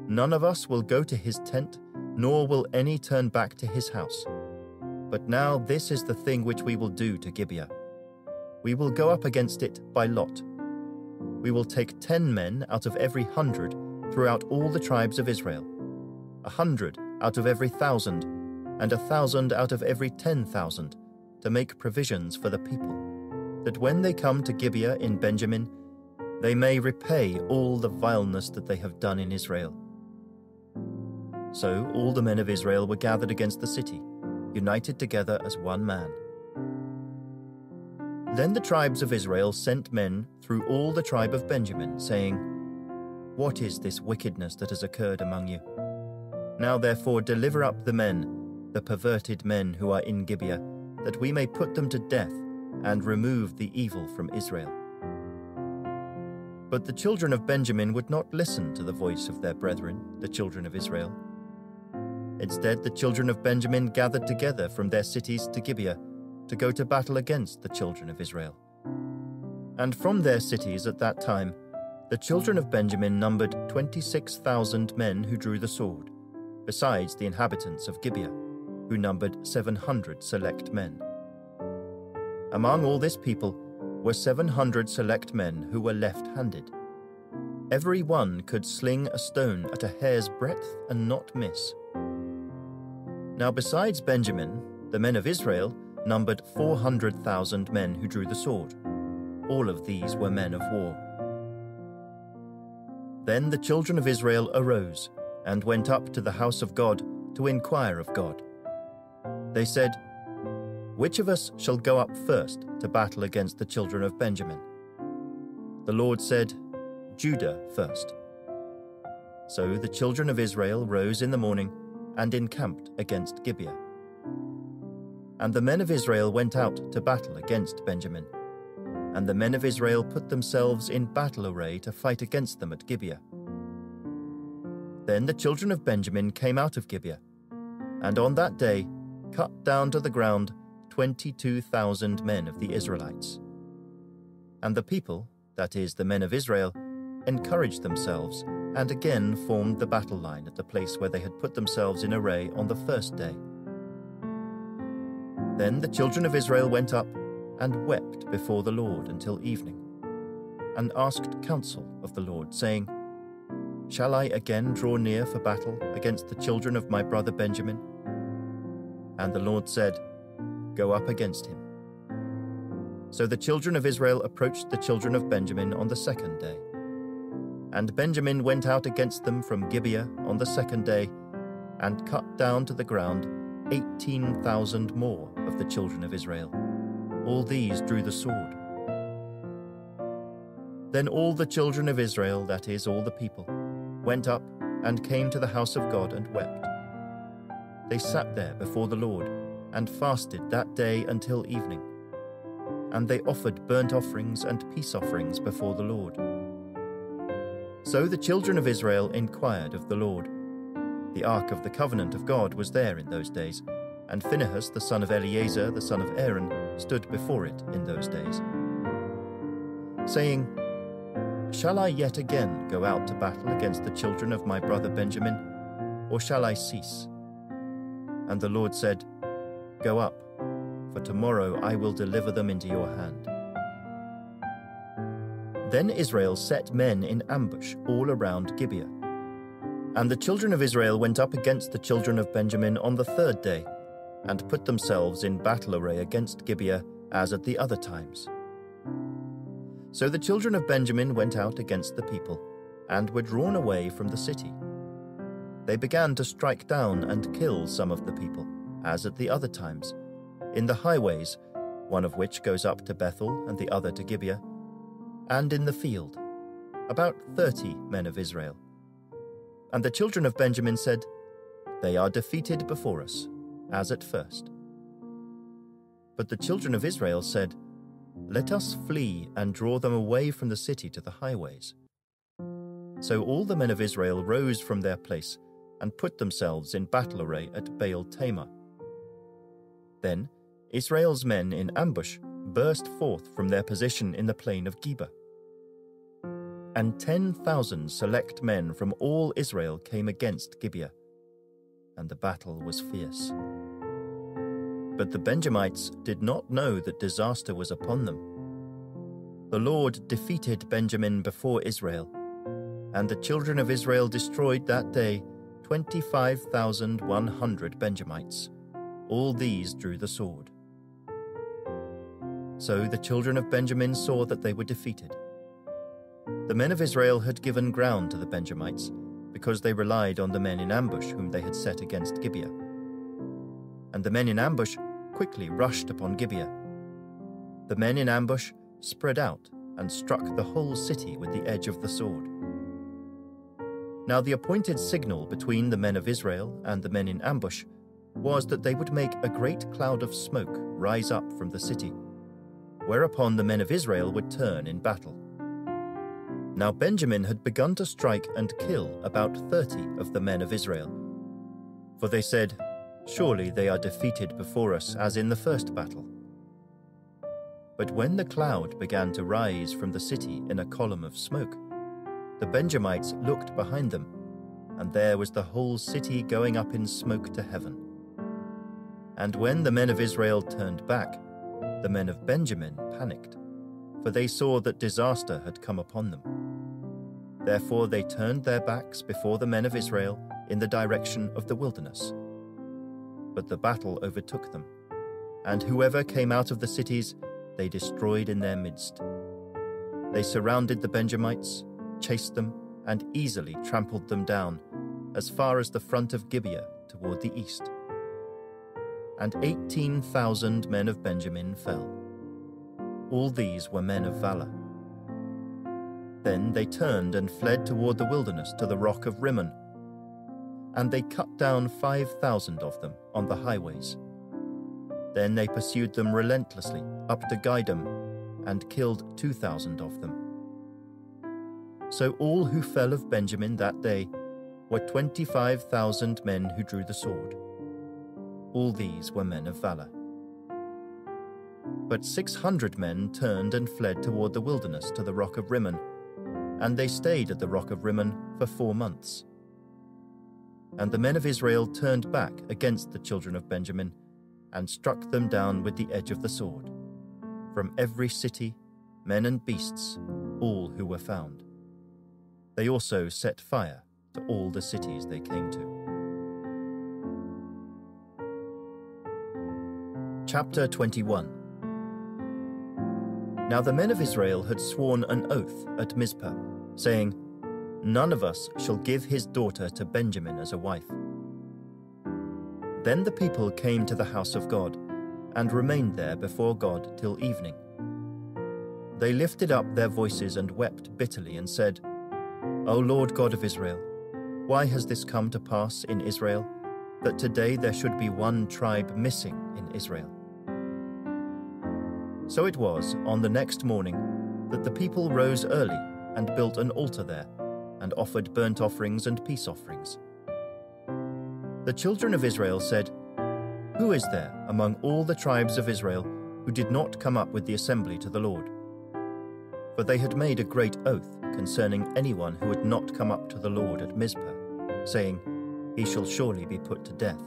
"None of us will go to his tent, nor will any turn back to his house. But now this is the thing which we will do to Gibeah. We will go up against it by lot. We will take 10 men out of every 100 throughout all the tribes of Israel, 100 out of every 1,000, and 1,000 out of every 10,000, to make provisions for the people, that when they come to Gibeah in Benjamin, they may repay all the vileness that they have done in Israel." So all the men of Israel were gathered against the city, united together as one man. Then the tribes of Israel sent men through all the tribe of Benjamin, saying, "What is this wickedness that has occurred among you? Now therefore deliver up the men, the perverted men who are in Gibeah, that we may put them to death and remove the evil from Israel." But the children of Benjamin would not listen to the voice of their brethren, the children of Israel. Instead, the children of Benjamin gathered together from their cities to Gibeah to go to battle against the children of Israel. And from their cities at that time, the children of Benjamin numbered 26,000 men who drew the sword, besides the inhabitants of Gibeah, who numbered 700 select men. Among all this people were 700 select men who were left-handed. Every one could sling a stone at a hair's breadth and not miss. Now besides Benjamin, the men of Israel numbered 400,000 men who drew the sword. All of these were men of war. Then the children of Israel arose and went up to the house of God to inquire of God. They said, "Which of us shall go up first to battle against the children of Benjamin?" The Lord said, "Judah first." So the children of Israel rose in the morning and encamped against Gibeah. And the men of Israel went out to battle against Benjamin. And the men of Israel put themselves in battle array to fight against them at Gibeah. Then the children of Benjamin came out of Gibeah, and on that day cut down to the ground 22,000 men of the Israelites. And the people, that is, the men of Israel, encouraged themselves, and again formed the battle line at the place where they had put themselves in array on the first day. Then the children of Israel went up and wept before the Lord until evening, and asked counsel of the Lord, saying, "Shall I again draw near for battle against the children of my brother Benjamin?" And the Lord said, "Go up against him." So the children of Israel approached the children of Benjamin on the second day. And Benjamin went out against them from Gibeah on the second day, and cut down to the ground 18,000 more of the children of Israel. All these drew the sword. Then all the children of Israel, that is, all the people, went up and came to the house of God and wept, they sat there before the Lord, and fasted that day until evening. And they offered burnt offerings and peace offerings before the Lord. So the children of Israel inquired of the Lord. The Ark of the Covenant of God was there in those days, and Phinehas the son of Eleazar the son of Aaron stood before it in those days, saying, Shall I yet again go out to battle against the children of my brother Benjamin, or shall I cease? And the Lord said, Go up, for tomorrow I will deliver them into your hand. Then Israel set men in ambush all around Gibeah. And the children of Israel went up against the children of Benjamin on the third day, and put themselves in battle array against Gibeah, as at the other times. So the children of Benjamin went out against the people, and were drawn away from the city. They began to strike down and kill some of the people, as at the other times, in the highways, one of which goes up to Bethel and the other to Gibeah, and in the field, about 30 men of Israel. And the children of Benjamin said, They are defeated before us, as at first. But the children of Israel said, Let us flee and draw them away from the city to the highways. So all the men of Israel rose from their place and put themselves in battle array at Baal Tamar. Then Israel's men in ambush burst forth from their position in the plain of Geba. And 10,000 select men from all Israel came against Gibeah, and the battle was fierce. But the Benjamites did not know that disaster was upon them. The Lord defeated Benjamin before Israel, and the children of Israel destroyed that day 25,100 Benjamites. All these drew the sword. So the children of Benjamin saw that they were defeated. The men of Israel had given ground to the Benjamites, because they relied on the men in ambush whom they had set against Gibeah. And the men in ambush quickly rushed upon Gibeah. The men in ambush spread out and struck the whole city with the edge of the sword. Now the appointed signal between the men of Israel and the men in ambush was that they would make a great cloud of smoke rise up from the city, whereupon the men of Israel would turn in battle. Now Benjamin had begun to strike and kill about 30 of the men of Israel. For they said, Surely they are defeated before us as in the first battle. But when the cloud began to rise from the city in a column of smoke, the Benjamites looked behind them, and there was the whole city going up in smoke to heaven. And when the men of Israel turned back, the men of Benjamin panicked, for they saw that disaster had come upon them. Therefore they turned their backs before the men of Israel in the direction of the wilderness. But the battle overtook them, and whoever came out of the cities they destroyed in their midst. They surrounded the Benjamites, chased them, and easily trampled them down, as far as the front of Gibeah toward the east. And 18,000 men of Benjamin fell. All these were men of valor. Then they turned and fled toward the wilderness to the rock of Rimmon, and they cut down 5,000 of them on the highways. Then they pursued them relentlessly up to Gidom, and killed 2,000 of them. So all who fell of Benjamin that day were 25,000 men who drew the sword. All these were men of valor. But 600 men turned and fled toward the wilderness to the rock of Rimmon, and they stayed at the rock of Rimmon for 4 months. And the men of Israel turned back against the children of Benjamin, and struck them down with the edge of the sword, from every city, men and beasts, all who were found. They also set fire to all the cities they came to. Chapter 21. Now the men of Israel had sworn an oath at Mizpah, saying, None of us shall give his daughter to Benjamin as a wife. Then the people came to the house of God, and remained there before God till evening. They lifted up their voices and wept bitterly and said, O Lord God of Israel, why has this come to pass in Israel, that today there should be one tribe missing in Israel. So it was on the next morning that the people rose early and built an altar there, and offered burnt offerings and peace offerings. The children of Israel said, "Who is there among all the tribes of Israel who did not come up with the assembly to the Lord?" For they had made a great oath concerning anyone who had not come up to the Lord at Mizpah, saying, "He shall surely be put to death."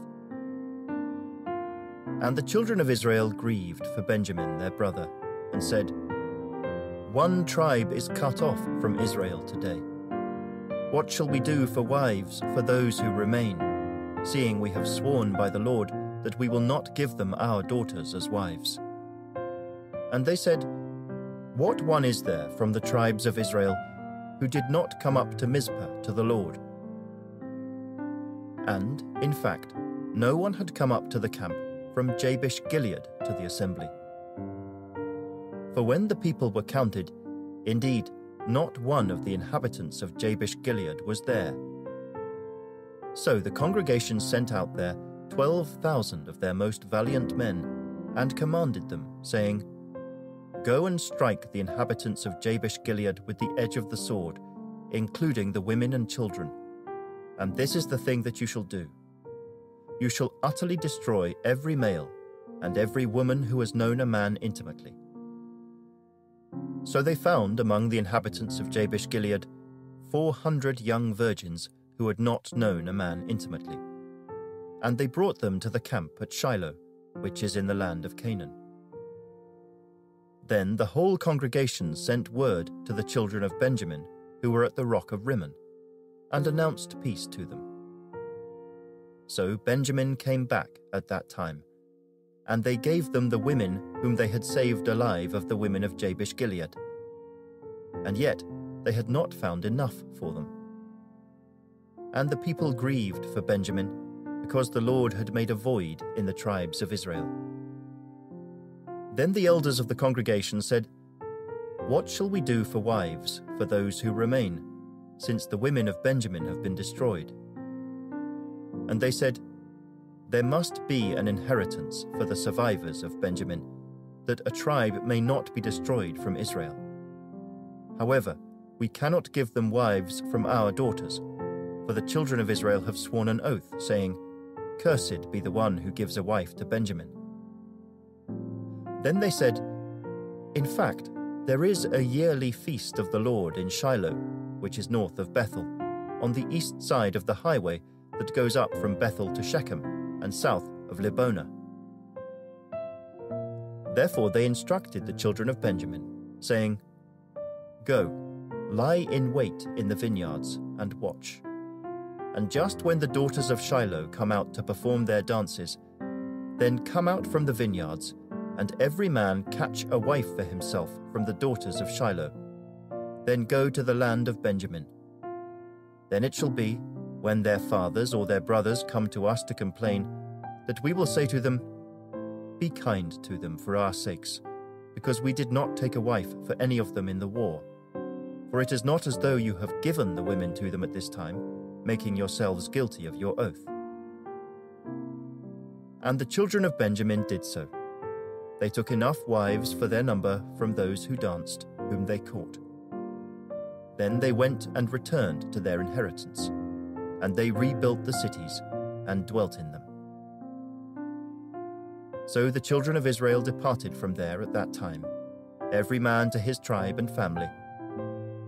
And the children of Israel grieved for Benjamin their brother, and said, "One tribe is cut off from Israel today. What shall we do for wives for those who remain, seeing we have sworn by the Lord that we will not give them our daughters as wives?" And they said, "What one is there from the tribes of Israel who did not come up to Mizpah to the Lord?" And, in fact, no one had come up to the camp from Jabesh-Gilead to the assembly. For when the people were counted, indeed, not one of the inhabitants of Jabesh-Gilead was there. So the congregation sent out there 12,000 of their most valiant men, and commanded them, saying, "Go and strike the inhabitants of Jabesh-Gilead with the edge of the sword, including the women and children. And this is the thing that you shall do. You shall utterly destroy every male and every woman who has known a man intimately." So they found among the inhabitants of Jabesh-Gilead 400 young virgins who had not known a man intimately. And they brought them to the camp at Shiloh, which is in the land of Canaan. Then the whole congregation sent word to the children of Benjamin, who were at the rock of Rimmon, and announced peace to them. So Benjamin came back at that time, and they gave them the women whom they had saved alive of the women of Jabesh-Gilead. And yet they had not found enough for them. And the people grieved for Benjamin, because the Lord had made a void in the tribes of Israel. Then the elders of the congregation said, "What shall we do for wives for those who remain, since the women of Benjamin have been destroyed?" And they said, "There must be an inheritance for the survivors of Benjamin, that a tribe may not be destroyed from Israel. However, we cannot give them wives from our daughters, for the children of Israel have sworn an oath, saying, 'Cursed be the one who gives a wife to Benjamin.'" Then they said, "In fact, there is a yearly feast of the Lord in Shiloh, which is north of Bethel, on the east side of the highway that goes up from Bethel to Shechem and south of Libonah." Therefore they instructed the children of Benjamin, saying, "Go, lie in wait in the vineyards and watch. And just when the daughters of Shiloh come out to perform their dances, then come out from the vineyards, and every man catch a wife for himself from the daughters of Shiloh. Then go to the land of Benjamin. Then it shall be, when their fathers or their brothers come to us to complain, that we will say to them, 'Be kind to them for our sakes, because we did not take a wife for any of them in the war. For it is not as though you have given the women to them at this time, making yourselves guilty of your oath.'" And the children of Benjamin did so. They took enough wives for their number from those who danced, whom they caught. Then they went and returned to their inheritance, and they rebuilt the cities and dwelt in them. So the children of Israel departed from there at that time, every man to his tribe and family.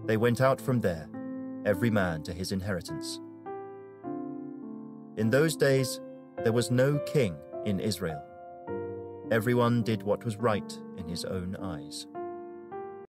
They went out from there, every man to his inheritance. In those days there was no king in Israel. Everyone did what was right in his own eyes.